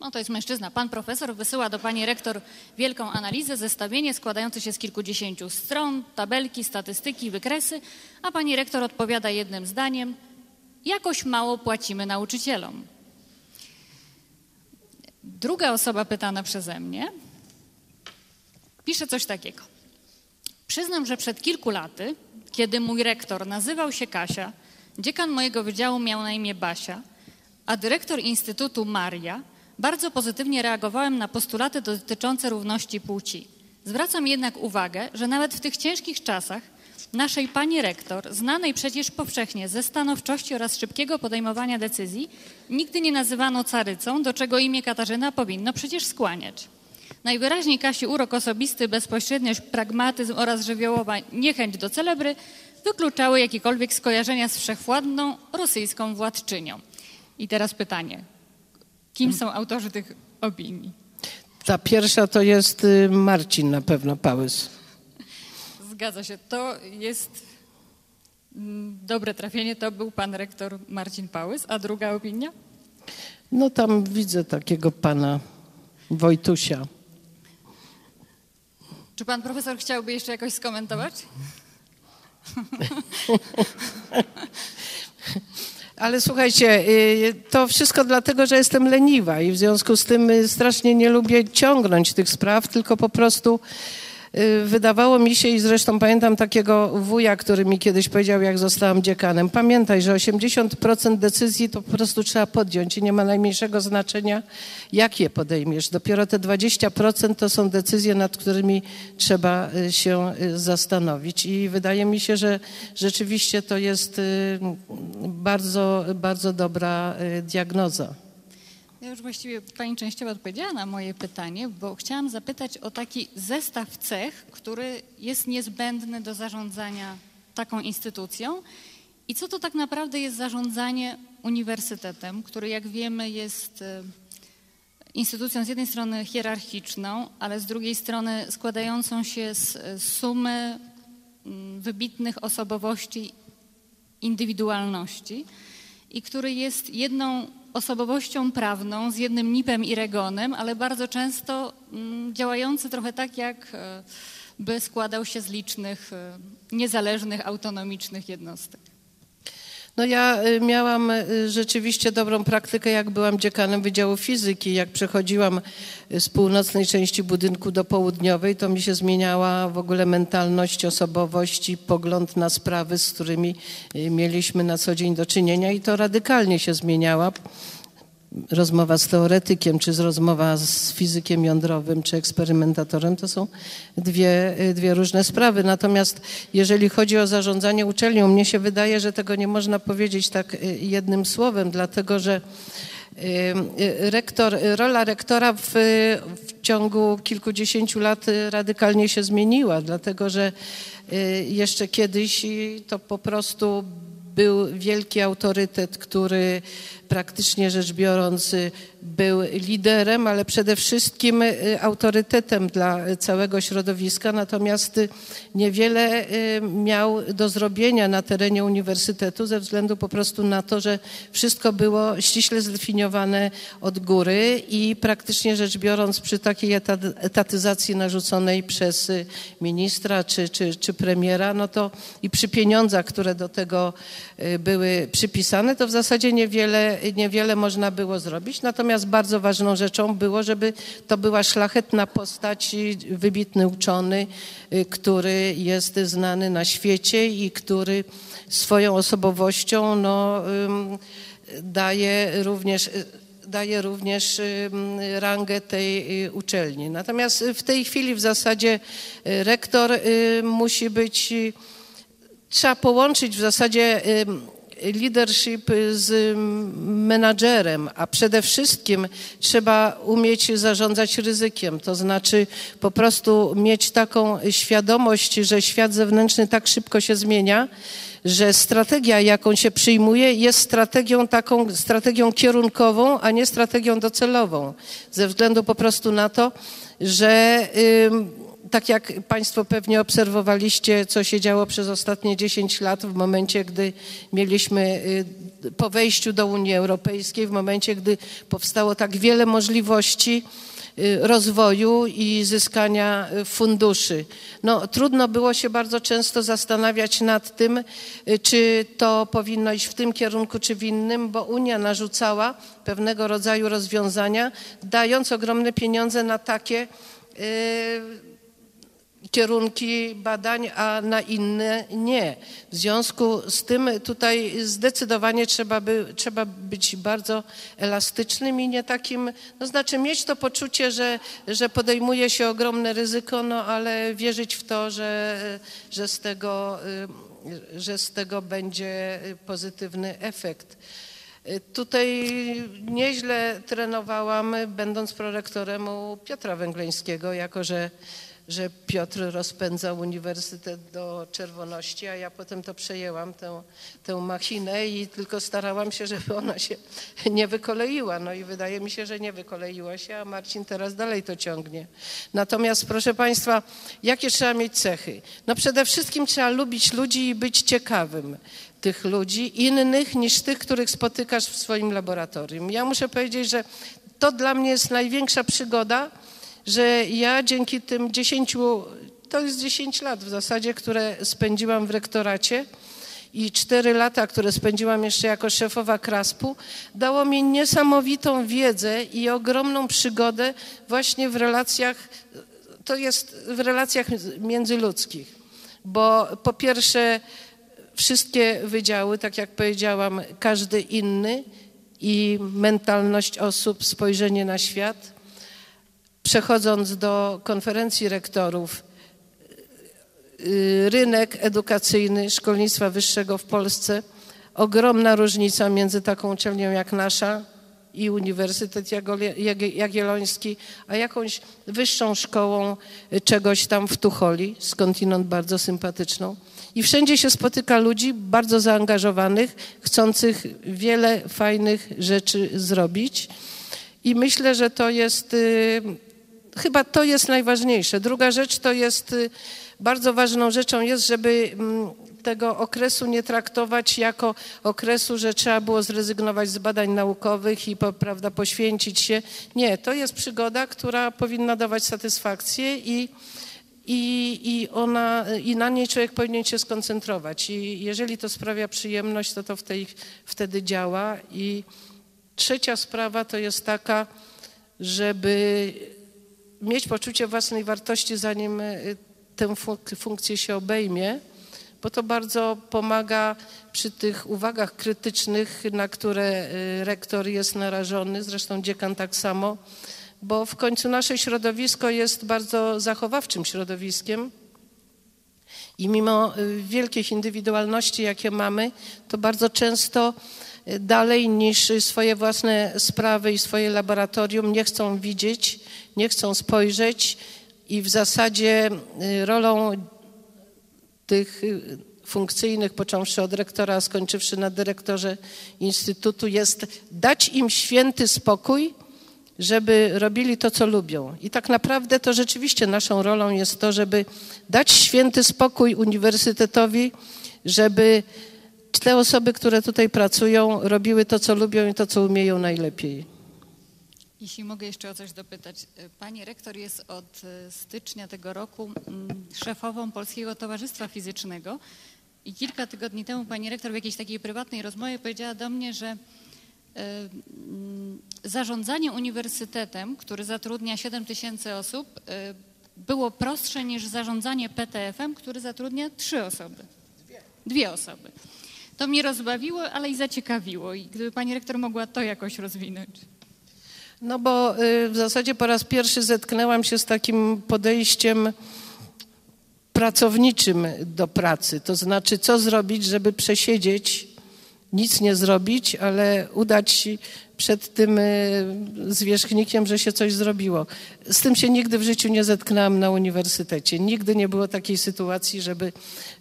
no to jest mężczyzna, pan profesor wysyła do pani rektor wielką analizę, zestawienie składające się z kilkudziesięciu stron, tabelki, statystyki, wykresy, a pani rektor odpowiada jednym zdaniem: jakoś mało płacimy nauczycielom. Druga osoba pytana przeze mnie pisze coś takiego. Przyznam, że przed kilku laty, kiedy mój rektor nazywał się Kasia, dziekan mojego wydziału miał na imię Basia, a dyrektor Instytutu Maria, bardzo pozytywnie reagowałem na postulaty dotyczące równości płci. Zwracam jednak uwagę, że nawet w tych ciężkich czasach naszej pani rektor, znanej przecież powszechnie ze stanowczości oraz szybkiego podejmowania decyzji, nigdy nie nazywano carycą, do czego imię Katarzyna powinno przecież skłaniać. Najwyraźniej Kasi urok osobisty, bezpośredniość, pragmatyzm oraz żywiołowa niechęć do celebry wykluczały jakiekolwiek skojarzenia z wszechwładną rosyjską władczynią. I teraz pytanie, kim są autorzy tych opinii? Ta pierwsza to jest Marcin na pewno Pałys. Zgadza się, to jest dobre trafienie, to był pan rektor Marcin Pałys, a druga opinia? No tam widzę takiego pana Wojtusia. Czy pan profesor chciałby jeszcze jakoś skomentować? Ale słuchajcie, to wszystko dlatego, że jestem leniwa i w związku z tym strasznie nie lubię ciągnąć tych spraw, tylko po prostu wydawało mi się i zresztą pamiętam takiego wuja, który mi kiedyś powiedział, jak zostałam dziekanem. Pamiętaj, że osiemdziesiąt procent decyzji to po prostu trzeba podjąć i nie ma najmniejszego znaczenia, jak je podejmiesz. Dopiero te dwadzieścia procent to są decyzje, nad którymi trzeba się zastanowić i wydaje mi się, że rzeczywiście to jest bardzo, bardzo dobra diagnoza. Ja już właściwie pani częściowo odpowiedziała na moje pytanie, bo chciałam zapytać o taki zestaw cech, który jest niezbędny do zarządzania taką instytucją i co to tak naprawdę jest zarządzanie uniwersytetem, który jak wiemy jest instytucją z jednej strony hierarchiczną, ale z drugiej strony składającą się z sumy wybitnych osobowości, indywidualności i który jest jedną osobowością prawną, z jednym nipem i regonem, ale bardzo często działający trochę tak, jakby składał się z licznych, niezależnych, autonomicznych jednostek. No ja miałam rzeczywiście dobrą praktykę, jak byłam dziekanem Wydziału Fizyki. Jak przechodziłam z północnej części budynku do południowej, to mi się zmieniała w ogóle mentalność, osobowość i pogląd na sprawy, z którymi mieliśmy na co dzień do czynienia i to radykalnie się zmieniała. Rozmowa z teoretykiem, czy rozmowa z fizykiem jądrowym, czy eksperymentatorem, to są dwie, dwie różne sprawy. Natomiast jeżeli chodzi o zarządzanie uczelnią, mnie się wydaje, że tego nie można powiedzieć tak jednym słowem, dlatego że rektor, rola rektora w, w ciągu kilkudziesięciu lat radykalnie się zmieniła, dlatego że jeszcze kiedyś to po prostu był wielki autorytet, który praktycznie rzecz biorąc był liderem, ale przede wszystkim autorytetem dla całego środowiska, natomiast niewiele miał do zrobienia na terenie uniwersytetu ze względu po prostu na to, że wszystko było ściśle zdefiniowane od góry i praktycznie rzecz biorąc przy takiej etatyzacji narzuconej przez ministra czy, czy, czy premiera, no to i przy pieniądzach, które do tego były przypisane, to w zasadzie niewiele, niewiele można było zrobić. Natomiast Natomiast bardzo ważną rzeczą było, żeby to była szlachetna postać, wybitny uczony, który jest znany na świecie i który swoją osobowością no, daje również... daje również rangę tej uczelni. Natomiast w tej chwili w zasadzie rektor musi być, trzeba połączyć w zasadzie leadership z menadżerem, a przede wszystkim trzeba umieć zarządzać ryzykiem, to znaczy po prostu mieć taką świadomość, że świat zewnętrzny tak szybko się zmienia, że strategia, jaką się przyjmuje, jest strategią taką, strategią kierunkową, a nie strategią docelową. Ze względu po prostu na to, że yy, tak jak Państwo pewnie obserwowaliście, co się działo przez ostatnie dziesięć lat w momencie, gdy mieliśmy yy, po wejściu do Unii Europejskiej, w momencie, gdy powstało tak wiele możliwości rozwoju i zyskania funduszy. No, trudno było się bardzo często zastanawiać nad tym, czy to powinno iść w tym kierunku, czy w innym, bo Unia narzucała pewnego rodzaju rozwiązania, dając ogromne pieniądze na takie yy, kierunki badań, a na inne nie. W związku z tym tutaj zdecydowanie trzeba, by, trzeba być bardzo elastycznym i nie takim, no znaczy mieć to poczucie, że, że podejmuje się ogromne ryzyko, no ale wierzyć w to, że, że, z tego, że z tego będzie pozytywny efekt. Tutaj nieźle trenowałam, będąc prorektorem u Piotra Węgleńskiego, jako że że Piotr rozpędzał uniwersytet do czerwoności, a ja potem to przejęłam, tę, tę machinę i tylko starałam się, żeby ona się nie wykoleiła. No i wydaje mi się, że nie wykoleiła się, a Marcin teraz dalej to ciągnie. Natomiast proszę Państwa, jakie trzeba mieć cechy? No przede wszystkim trzeba lubić ludzi i być ciekawym tych ludzi, innych niż tych, których spotykasz w swoim laboratorium. Ja muszę powiedzieć, że to dla mnie jest największa przygoda, że ja dzięki tym dziesięciu, to jest dziesięć lat w zasadzie, które spędziłam w rektoracie i cztery lata, które spędziłam jeszcze jako szefowa kraspu, dało mi niesamowitą wiedzę i ogromną przygodę właśnie w relacjach, to jest w relacjach międzyludzkich, bo po pierwsze wszystkie wydziały, tak jak powiedziałam, każdy inny i mentalność osób, spojrzenie na świat. Przechodząc do konferencji rektorów, rynek edukacyjny szkolnictwa wyższego w Polsce, ogromna różnica między taką uczelnią jak nasza i Uniwersytet Jagielloński, a jakąś wyższą szkołą czegoś tam w Tucholi, skądinąd bardzo sympatyczną. I wszędzie się spotyka ludzi bardzo zaangażowanych, chcących wiele fajnych rzeczy zrobić. I myślę, że to jest... Chyba to jest najważniejsze. Druga rzecz to jest, bardzo ważną rzeczą jest, żeby tego okresu nie traktować jako okresu, że trzeba było zrezygnować z badań naukowych i prawda, poświęcić się. Nie, to jest przygoda, która powinna dawać satysfakcję i, i, i, ona, i na niej człowiek powinien się skoncentrować. I jeżeli to sprawia przyjemność, to to w tej, wtedy działa. I trzecia sprawa to jest taka, żeby... mieć poczucie własnej wartości, zanim tę funk- funkcję się obejmie, bo to bardzo pomaga przy tych uwagach krytycznych, na które rektor jest narażony, zresztą dziekan tak samo, bo w końcu nasze środowisko jest bardzo zachowawczym środowiskiem i mimo wielkich indywidualności, jakie mamy, to bardzo często dalej niż swoje własne sprawy i swoje laboratorium nie chcą widzieć, nie chcą spojrzeć i w zasadzie rolą tych funkcyjnych, począwszy od rektora, a skończywszy na dyrektorze instytutu, jest dać im święty spokój, żeby robili to, co lubią. I tak naprawdę to rzeczywiście naszą rolą jest to, żeby dać święty spokój uniwersytetowi, żeby te osoby, które tutaj pracują, robiły to, co lubią i to, co umieją najlepiej. Jeśli mogę jeszcze o coś dopytać. Pani rektor jest od stycznia tego roku szefową Polskiego Towarzystwa Fizycznego i kilka tygodni temu pani rektor w jakiejś takiej prywatnej rozmowie powiedziała do mnie, że zarządzanie uniwersytetem, który zatrudnia siedem tysięcy osób, było prostsze niż zarządzanie P T F-em, który zatrudnia trzy osoby. Dwie. Dwie osoby. To mnie rozbawiło, ale i zaciekawiło. I gdyby pani rektor mogła to jakoś rozwinąć. No bo w zasadzie po raz pierwszy zetknęłam się z takim podejściem pracowniczym do pracy. To znaczy, co zrobić, żeby przesiedzieć, nic nie zrobić, ale udać przed tym zwierzchnikiem, że się coś zrobiło. Z tym się nigdy w życiu nie zetknęłam na uniwersytecie. Nigdy nie było takiej sytuacji, żeby,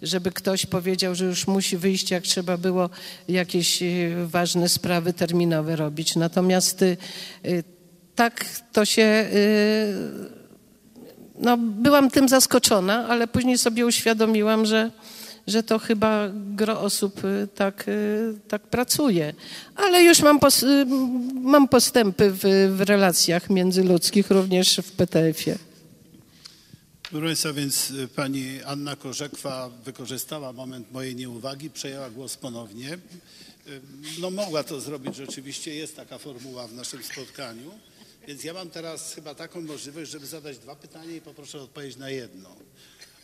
żeby ktoś powiedział, że już musi wyjść, jak trzeba było jakieś ważne sprawy terminowe robić. Natomiast tak to się... No, byłam tym zaskoczona, ale później sobie uświadomiłam, że że to chyba gro osób tak, tak pracuje. Ale już mam, pos, mam postępy w, w relacjach międzyludzkich, również w P T F-ie. Proszę Państwa, więc pani Anna Korzekwa wykorzystała moment mojej nieuwagi, przejęła głos ponownie. No mogła to zrobić, rzeczywiście jest taka formuła w naszym spotkaniu. Więc ja mam teraz chyba taką możliwość, żeby zadać dwa pytania i poproszę o odpowiedź na jedno.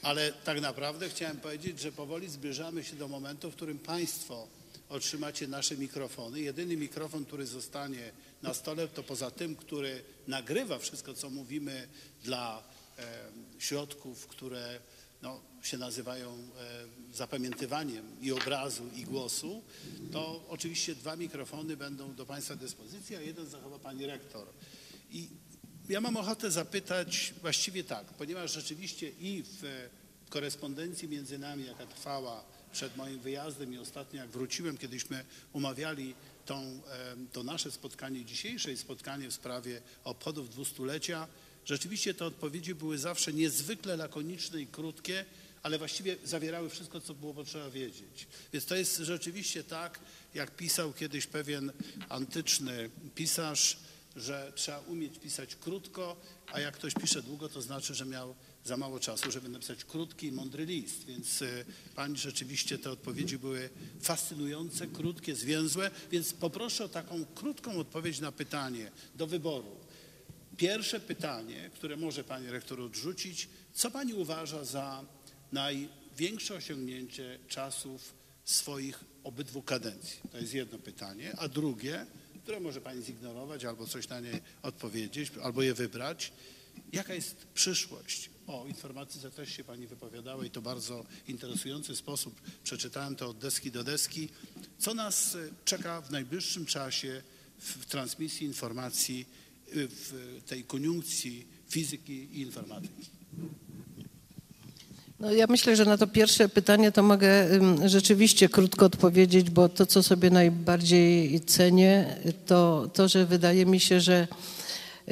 Ale tak naprawdę chciałem powiedzieć, że powoli zbliżamy się do momentu, w którym Państwo otrzymacie nasze mikrofony. Jedyny mikrofon, który zostanie na stole, to poza tym, który nagrywa wszystko, co mówimy dla e, środków, które no, się nazywają e, zapamiętywaniem i obrazu, i głosu, to oczywiście dwa mikrofony będą do Państwa dyspozycji, a jeden zachowa Pani Rektor. I ja mam ochotę zapytać właściwie tak, ponieważ rzeczywiście i w korespondencji między nami, jaka trwała przed moim wyjazdem i ostatnio jak wróciłem, kiedyśmy umawiali tą, to nasze spotkanie dzisiejsze i spotkanie w sprawie obchodów dwustulecia, rzeczywiście te odpowiedzi były zawsze niezwykle lakoniczne i krótkie, ale właściwie zawierały wszystko, co było potrzeba wiedzieć. Więc to jest rzeczywiście tak, jak pisał kiedyś pewien antyczny pisarz, że trzeba umieć pisać krótko, a jak ktoś pisze długo, to znaczy, że miał za mało czasu, żeby napisać krótki i mądry list. Więc y, pani rzeczywiście te odpowiedzi były fascynujące, krótkie, zwięzłe, więc poproszę o taką krótką odpowiedź na pytanie do wyboru. Pierwsze pytanie, które może pani rektor odrzucić, co pani uważa za największe osiągnięcie czasów swoich obydwu kadencji? To jest jedno pytanie, a drugie, które może pani zignorować, albo coś na nie odpowiedzieć, albo je wybrać. Jaka jest przyszłość? O informatyce też się pani wypowiadała i to bardzo interesujący sposób. Przeczytałem to od deski do deski. Co nas czeka w najbliższym czasie w transmisji informacji, w tej koniunkcji fizyki i informatyki? No ja myślę, że na to pierwsze pytanie to mogę rzeczywiście krótko odpowiedzieć, bo to, co sobie najbardziej cenię, to to, że wydaje mi się, że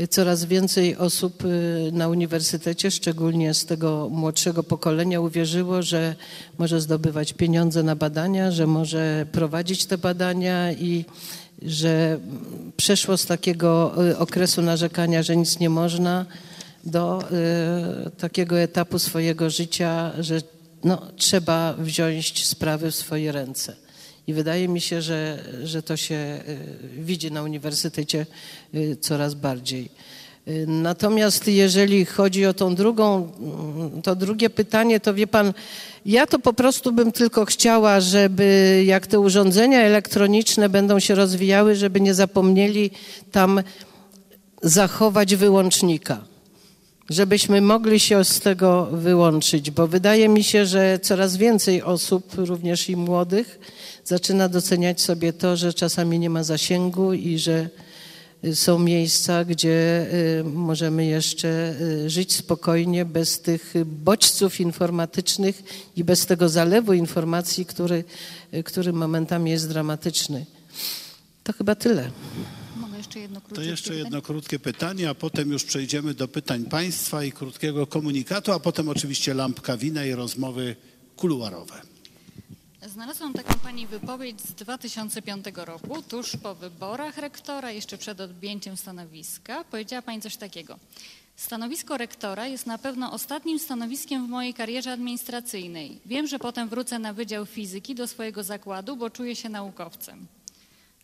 coraz więcej osób na uniwersytecie, szczególnie z tego młodszego pokolenia, uwierzyło, że może zdobywać pieniądze na badania, że może prowadzić te badania i że przeszło z takiego okresu narzekania, że nic nie można, do y, takiego etapu swojego życia, że no, trzeba wziąć sprawy w swoje ręce. I wydaje mi się, że, że to się y, widzi na uniwersytecie y, coraz bardziej. Y, natomiast jeżeli chodzi o tą drugą, to drugie pytanie, to wie pan, ja to po prostu bym tylko chciała, żeby jak te urządzenia elektroniczne będą się rozwijały, żeby nie zapomnieli tam zachować wyłącznika, żebyśmy mogli się z tego wyłączyć, bo wydaje mi się, że coraz więcej osób, również i młodych, zaczyna doceniać sobie to, że czasami nie ma zasięgu i że są miejsca, gdzie możemy jeszcze żyć spokojnie bez tych bodźców informatycznych i bez tego zalewu informacji, który, który momentami jest dramatyczny. To chyba tyle. Jedno to jeszcze jedno krótkie pytanie, a potem już przejdziemy do pytań Państwa i krótkiego komunikatu, a potem oczywiście lampka wina i rozmowy kuluarowe. Znalazłam taką Pani wypowiedź z dwa tysiące piątego roku, tuż po wyborach rektora, jeszcze przed objęciem stanowiska. Powiedziała Pani coś takiego. Stanowisko rektora jest na pewno ostatnim stanowiskiem w mojej karierze administracyjnej. Wiem, że potem wrócę na Wydział Fizyki do swojego zakładu, bo czuję się naukowcem.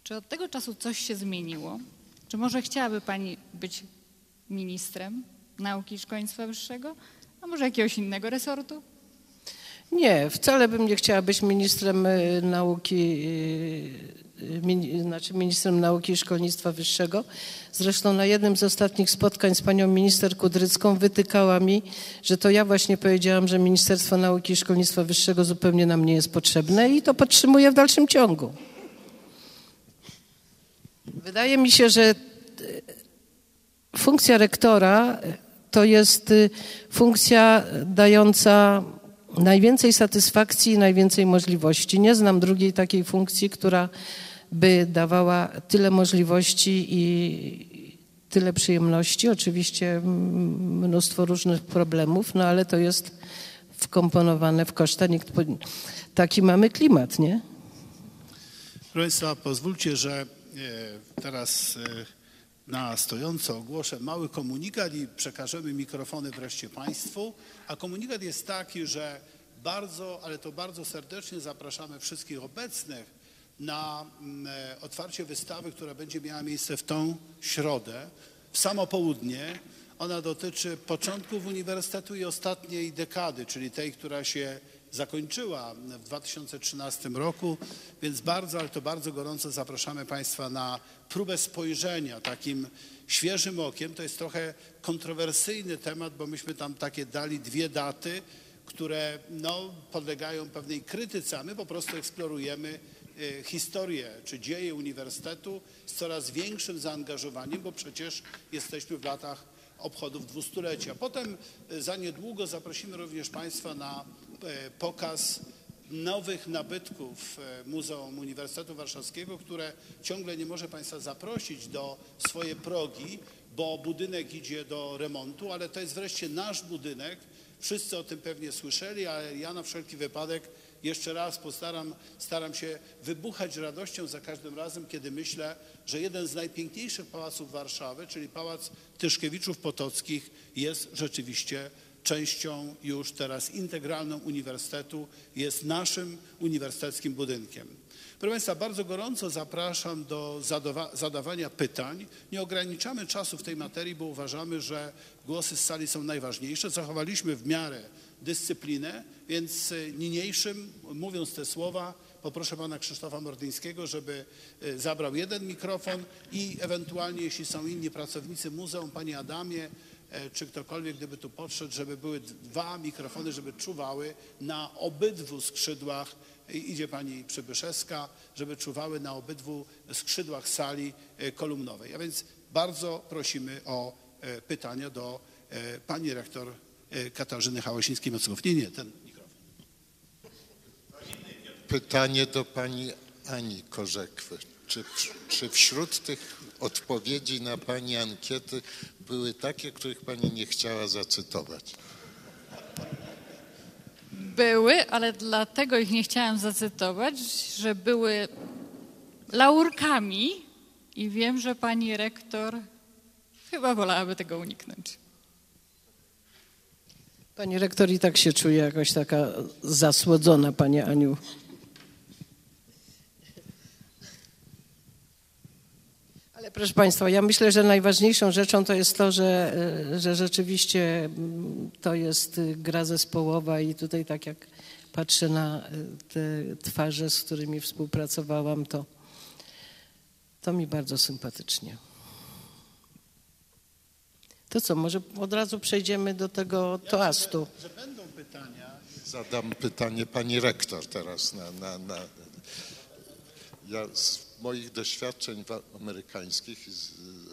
Czy od tego czasu coś się zmieniło? Czy może chciałaby Pani być ministrem nauki i szkolnictwa wyższego? A może jakiegoś innego resortu? Nie, wcale bym nie chciała być ministrem nauki, min, znaczy ministrem nauki i szkolnictwa wyższego. Zresztą na jednym z ostatnich spotkań z panią minister Kudrycką wytykała mi, że to ja właśnie powiedziałam, że Ministerstwo Nauki i Szkolnictwa Wyższego zupełnie nam nie jest potrzebne i to podtrzymuję w dalszym ciągu. Wydaje mi się, że funkcja rektora to jest funkcja dająca najwięcej satysfakcji i najwięcej możliwości. Nie znam drugiej takiej funkcji, która by dawała tyle możliwości i tyle przyjemności. Oczywiście mnóstwo różnych problemów, no ale to jest wkomponowane w koszta. Taki mamy klimat, nie? Proszę Państwa, pozwólcie, że teraz na stojąco ogłoszę mały komunikat i przekażemy mikrofony wreszcie Państwu. A komunikat jest taki, że bardzo, ale to bardzo serdecznie zapraszamy wszystkich obecnych na otwarcie wystawy, która będzie miała miejsce w tą środę, w samo południe. Ona dotyczy początków uniwersytetu i ostatniej dekady, czyli tej, która się zakończyła w dwa tysiące trzynastym roku, więc bardzo, ale to bardzo gorąco zapraszamy Państwa na próbę spojrzenia takim świeżym okiem. To jest trochę kontrowersyjny temat, bo myśmy tam takie dali dwie daty, które no, podlegają pewnej krytyce, a my po prostu eksplorujemy historię czy dzieje uniwersytetu z coraz większym zaangażowaniem, bo przecież jesteśmy w latach obchodów dwustulecia. Potem za niedługo zaprosimy również Państwa na pokaz nowych nabytków Muzeum Uniwersytetu Warszawskiego, które ciągle nie może Państwa zaprosić do swoje progi, bo budynek idzie do remontu, ale to jest wreszcie nasz budynek. Wszyscy o tym pewnie słyszeli, ale ja na wszelki wypadek jeszcze raz postaram, staram się wybuchać radością za każdym razem, kiedy myślę, że jeden z najpiękniejszych pałaców Warszawy, czyli Pałac Tyszkiewiczów-Potockich, jest rzeczywiście częścią już teraz integralną uniwersytetu, jest naszym uniwersyteckim budynkiem. Proszę Państwa, bardzo gorąco zapraszam do zadawania pytań. Nie ograniczamy czasu w tej materii, bo uważamy, że głosy z sali są najważniejsze. Zachowaliśmy w miarę dyscyplinę, więc niniejszym, mówiąc te słowa, poproszę pana Krzysztofa Mordyńskiego, żeby zabrał jeden mikrofon i ewentualnie, jeśli są inni pracownicy muzeum, panie Adamie, czy ktokolwiek, gdyby tu podszedł, żeby były dwa mikrofony, żeby czuwały na obydwu skrzydłach, idzie pani Przybyszewska, żeby czuwały na obydwu skrzydłach sali kolumnowej. A więc bardzo prosimy o pytania do pani rektor Katarzyny Chałasińskiej-Macukow. Nie, nie, ten mikrofon. Pytanie do pani Ani Korzekwy. Czy, czy wśród tych odpowiedzi na pani ankiety były takie, których pani nie chciała zacytować? Były, ale dlatego ich nie chciałam zacytować, że były laurkami i wiem, że pani rektor chyba wolałaby tego uniknąć. Pani rektor i tak się czuje jakoś taka zasłodzona, pani Aniu. Proszę Państwa, ja myślę, że najważniejszą rzeczą to jest to, że, że rzeczywiście to jest gra zespołowa i tutaj tak jak patrzę na te twarze, z którymi współpracowałam, to, to mi bardzo sympatycznie. To co, może od razu przejdziemy do tego ja toastu. Że, że będą pytania. Zadam pytanie pani rektor teraz na... na, na. Ja z moich doświadczeń amerykańskich i z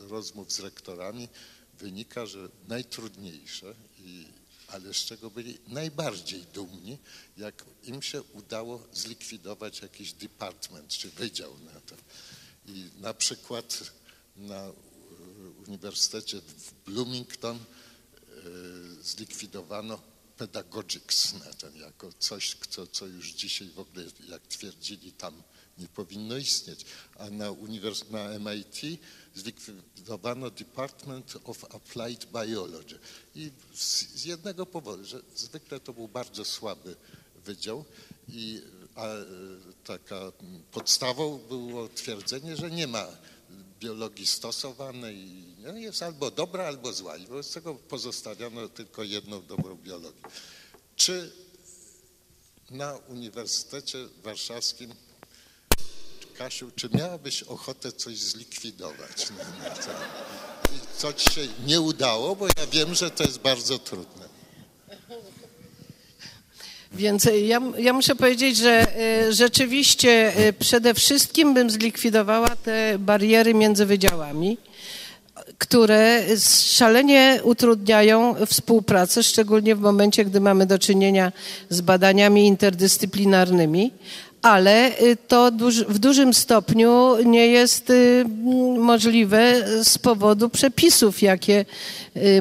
rozmów z rektorami wynika, że najtrudniejsze, i, ale z czego byli najbardziej dumni, jak im się udało zlikwidować jakiś department czy wydział na to. I na przykład na Uniwersytecie w Bloomington zlikwidowano pedagogics na ten, jako coś, co, co już dzisiaj w ogóle, jak twierdzili, tam nie powinno istnieć, a na, uniwers na M I T zlikwidowano Department of Applied Biology i z, z jednego powodu, że zwykle to był bardzo słaby wydział i a, taka podstawą było twierdzenie, że nie ma biologii stosowanej, no jest albo dobra, albo zła. I wobec tego pozostawiono tylko jedną dobrą biologię. Czy na Uniwersytecie Warszawskim, Kasiu, czy miałabyś ochotę coś zlikwidować? No, no, co ci się nie udało, bo ja wiem, że to jest bardzo trudne. Więc ja, ja muszę powiedzieć, że rzeczywiście przede wszystkim bym zlikwidowała te bariery między wydziałami, które szalenie utrudniają współpracę, szczególnie w momencie, gdy mamy do czynienia z badaniami interdyscyplinarnymi, ale to w dużym stopniu nie jest możliwe z powodu przepisów, jakie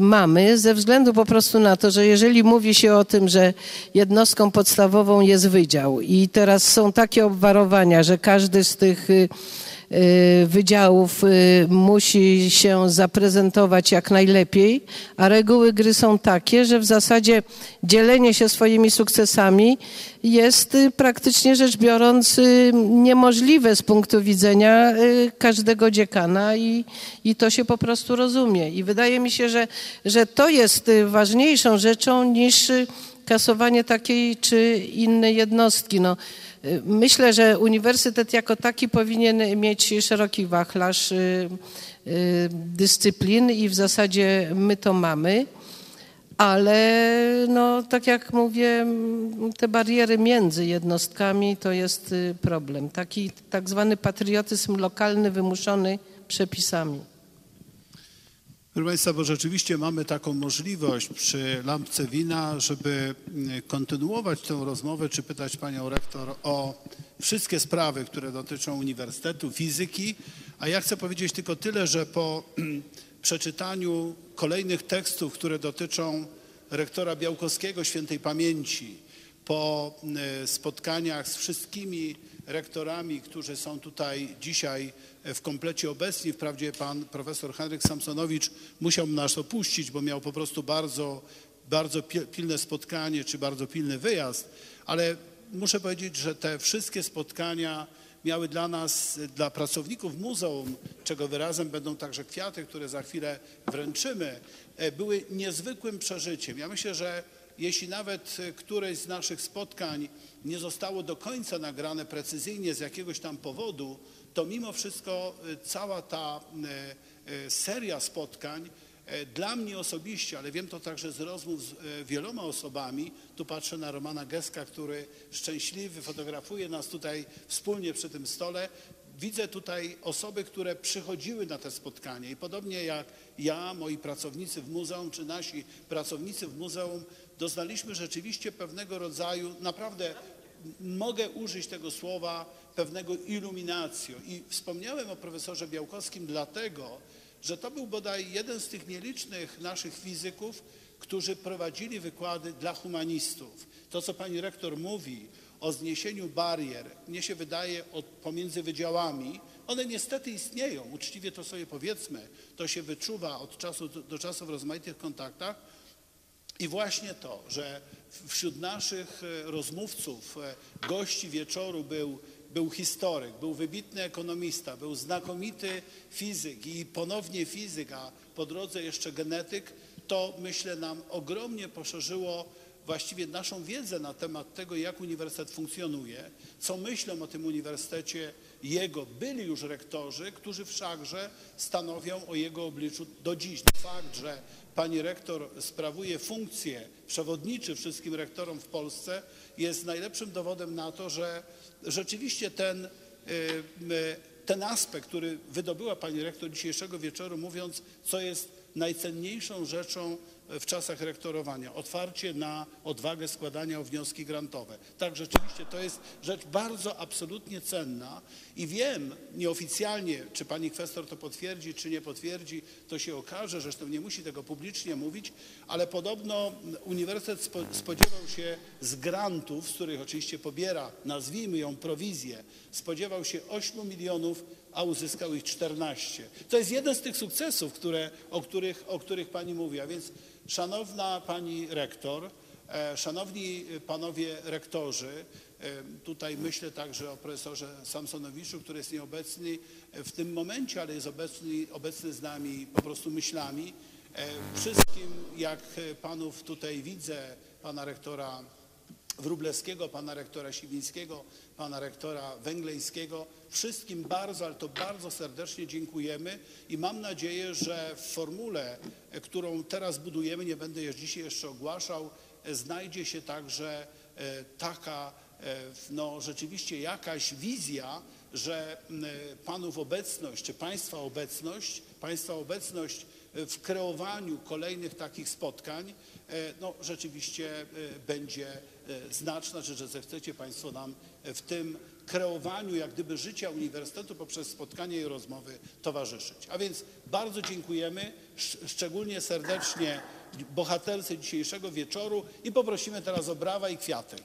mamy, ze względu po prostu na to, że jeżeli mówi się o tym, że jednostką podstawową jest wydział i teraz są takie obwarowania, że każdy z tych wydziałów musi się zaprezentować jak najlepiej, a reguły gry są takie, że w zasadzie dzielenie się swoimi sukcesami jest praktycznie rzecz biorąc niemożliwe z punktu widzenia każdego dziekana i, i to się po prostu rozumie. I wydaje mi się, że, że to jest ważniejszą rzeczą niż kasowanie takiej czy innej jednostki. No, myślę, że uniwersytet jako taki powinien mieć szeroki wachlarz dyscyplin i w zasadzie my to mamy, ale no, tak jak mówię, te bariery między jednostkami to jest problem. Taki tak zwany patriotyzm lokalny wymuszony przepisami. Proszę Państwa, bo rzeczywiście mamy taką możliwość przy lampce wina, żeby kontynuować tę rozmowę, czy pytać Panią Rektor o wszystkie sprawy, które dotyczą Uniwersytetu Fizyki, a ja chcę powiedzieć tylko tyle, że po przeczytaniu kolejnych tekstów, które dotyczą rektora Białkowskiego świętej pamięci, po spotkaniach z wszystkimi rektorami, którzy są tutaj dzisiaj w komplecie obecni. Wprawdzie pan profesor Henryk Samsonowicz musiał nas opuścić, bo miał po prostu bardzo, bardzo pilne spotkanie czy bardzo pilny wyjazd, ale muszę powiedzieć, że te wszystkie spotkania miały dla nas, dla pracowników muzeum, czego wyrazem będą także kwiaty, które za chwilę wręczymy, były niezwykłym przeżyciem. Ja myślę, że jeśli nawet któreś z naszych spotkań nie zostało do końca nagrane precyzyjnie z jakiegoś tam powodu, to mimo wszystko cała ta seria spotkań dla mnie osobiście, ale wiem to także z rozmów z wieloma osobami, tu patrzę na Romana Geska, który szczęśliwy fotografuje nas tutaj wspólnie przy tym stole, widzę tutaj osoby, które przychodziły na te spotkanie i podobnie jak ja, moi pracownicy w muzeum, czy nasi pracownicy w muzeum, doznaliśmy rzeczywiście pewnego rodzaju, naprawdę mogę użyć tego słowa, pewnego iluminacjo. I wspomniałem o profesorze Białkowskim dlatego, że to był bodaj jeden z tych nielicznych naszych fizyków, którzy prowadzili wykłady dla humanistów. To, co pani rektor mówi o zniesieniu barier, mnie się wydaje, od, pomiędzy wydziałami, one niestety istnieją, uczciwie to sobie powiedzmy, to się wyczuwa od czasu do, do czasu w rozmaitych kontaktach. I właśnie to, że wśród naszych rozmówców, gości wieczoru był, był historyk, był wybitny ekonomista, był znakomity fizyk i ponownie fizyk, a po drodze jeszcze genetyk, to myślę nam ogromnie poszerzyło właściwie naszą wiedzę na temat tego, jak uniwersytet funkcjonuje, co myślą o tym uniwersytecie jego byli już rektorzy, którzy wszakże stanowią o jego obliczu do dziś. Fakt, że pani rektor sprawuje funkcję przewodniczy wszystkim rektorom w Polsce, jest najlepszym dowodem na to, że rzeczywiście ten, ten aspekt, który wydobyła pani rektor dzisiejszego wieczoru, mówiąc, co jest najcenniejszą rzeczą w czasach rektorowania, otwarcie na odwagę składania o wnioski grantowe. Tak, rzeczywiście to jest rzecz bardzo absolutnie cenna i wiem nieoficjalnie, czy pani kwestor to potwierdzi, czy nie potwierdzi, to się okaże, zresztą nie musi tego publicznie mówić, ale podobno uniwersytet spodziewał się z grantów, z których oczywiście pobiera, nazwijmy ją prowizję, spodziewał się ośmiu milionów, a uzyskał ich czternaście. To jest jeden z tych sukcesów, które, o, których, o których pani mówi, a więc szanowna pani rektor, Szanowni panowie rektorzy, tutaj myślę także o profesorze Samsonowiczu, który jest nieobecny w tym momencie, ale jest obecny, obecny z nami po prostu myślami. Wszystkim, jak panów tutaj widzę, pana rektora Wróblewskiego, pana rektora Siwińskiego, pana rektora Węgleńskiego. Wszystkim bardzo, ale to bardzo serdecznie dziękujemy i mam nadzieję, że w formule, którą teraz budujemy, nie będę już dzisiaj jeszcze ogłaszał, znajdzie się także taka, no rzeczywiście jakaś wizja, że panów obecność, czy państwa obecność, państwa obecność w kreowaniu kolejnych takich spotkań, no rzeczywiście będzie znaczna, że, że zechcecie państwo nam w tym kreowaniu jak gdyby życia uniwersytetu poprzez spotkania i rozmowy towarzyszyć. A więc bardzo dziękujemy, szczególnie serdecznie bohaterce dzisiejszego wieczoru i poprosimy teraz o brawa i kwiaty.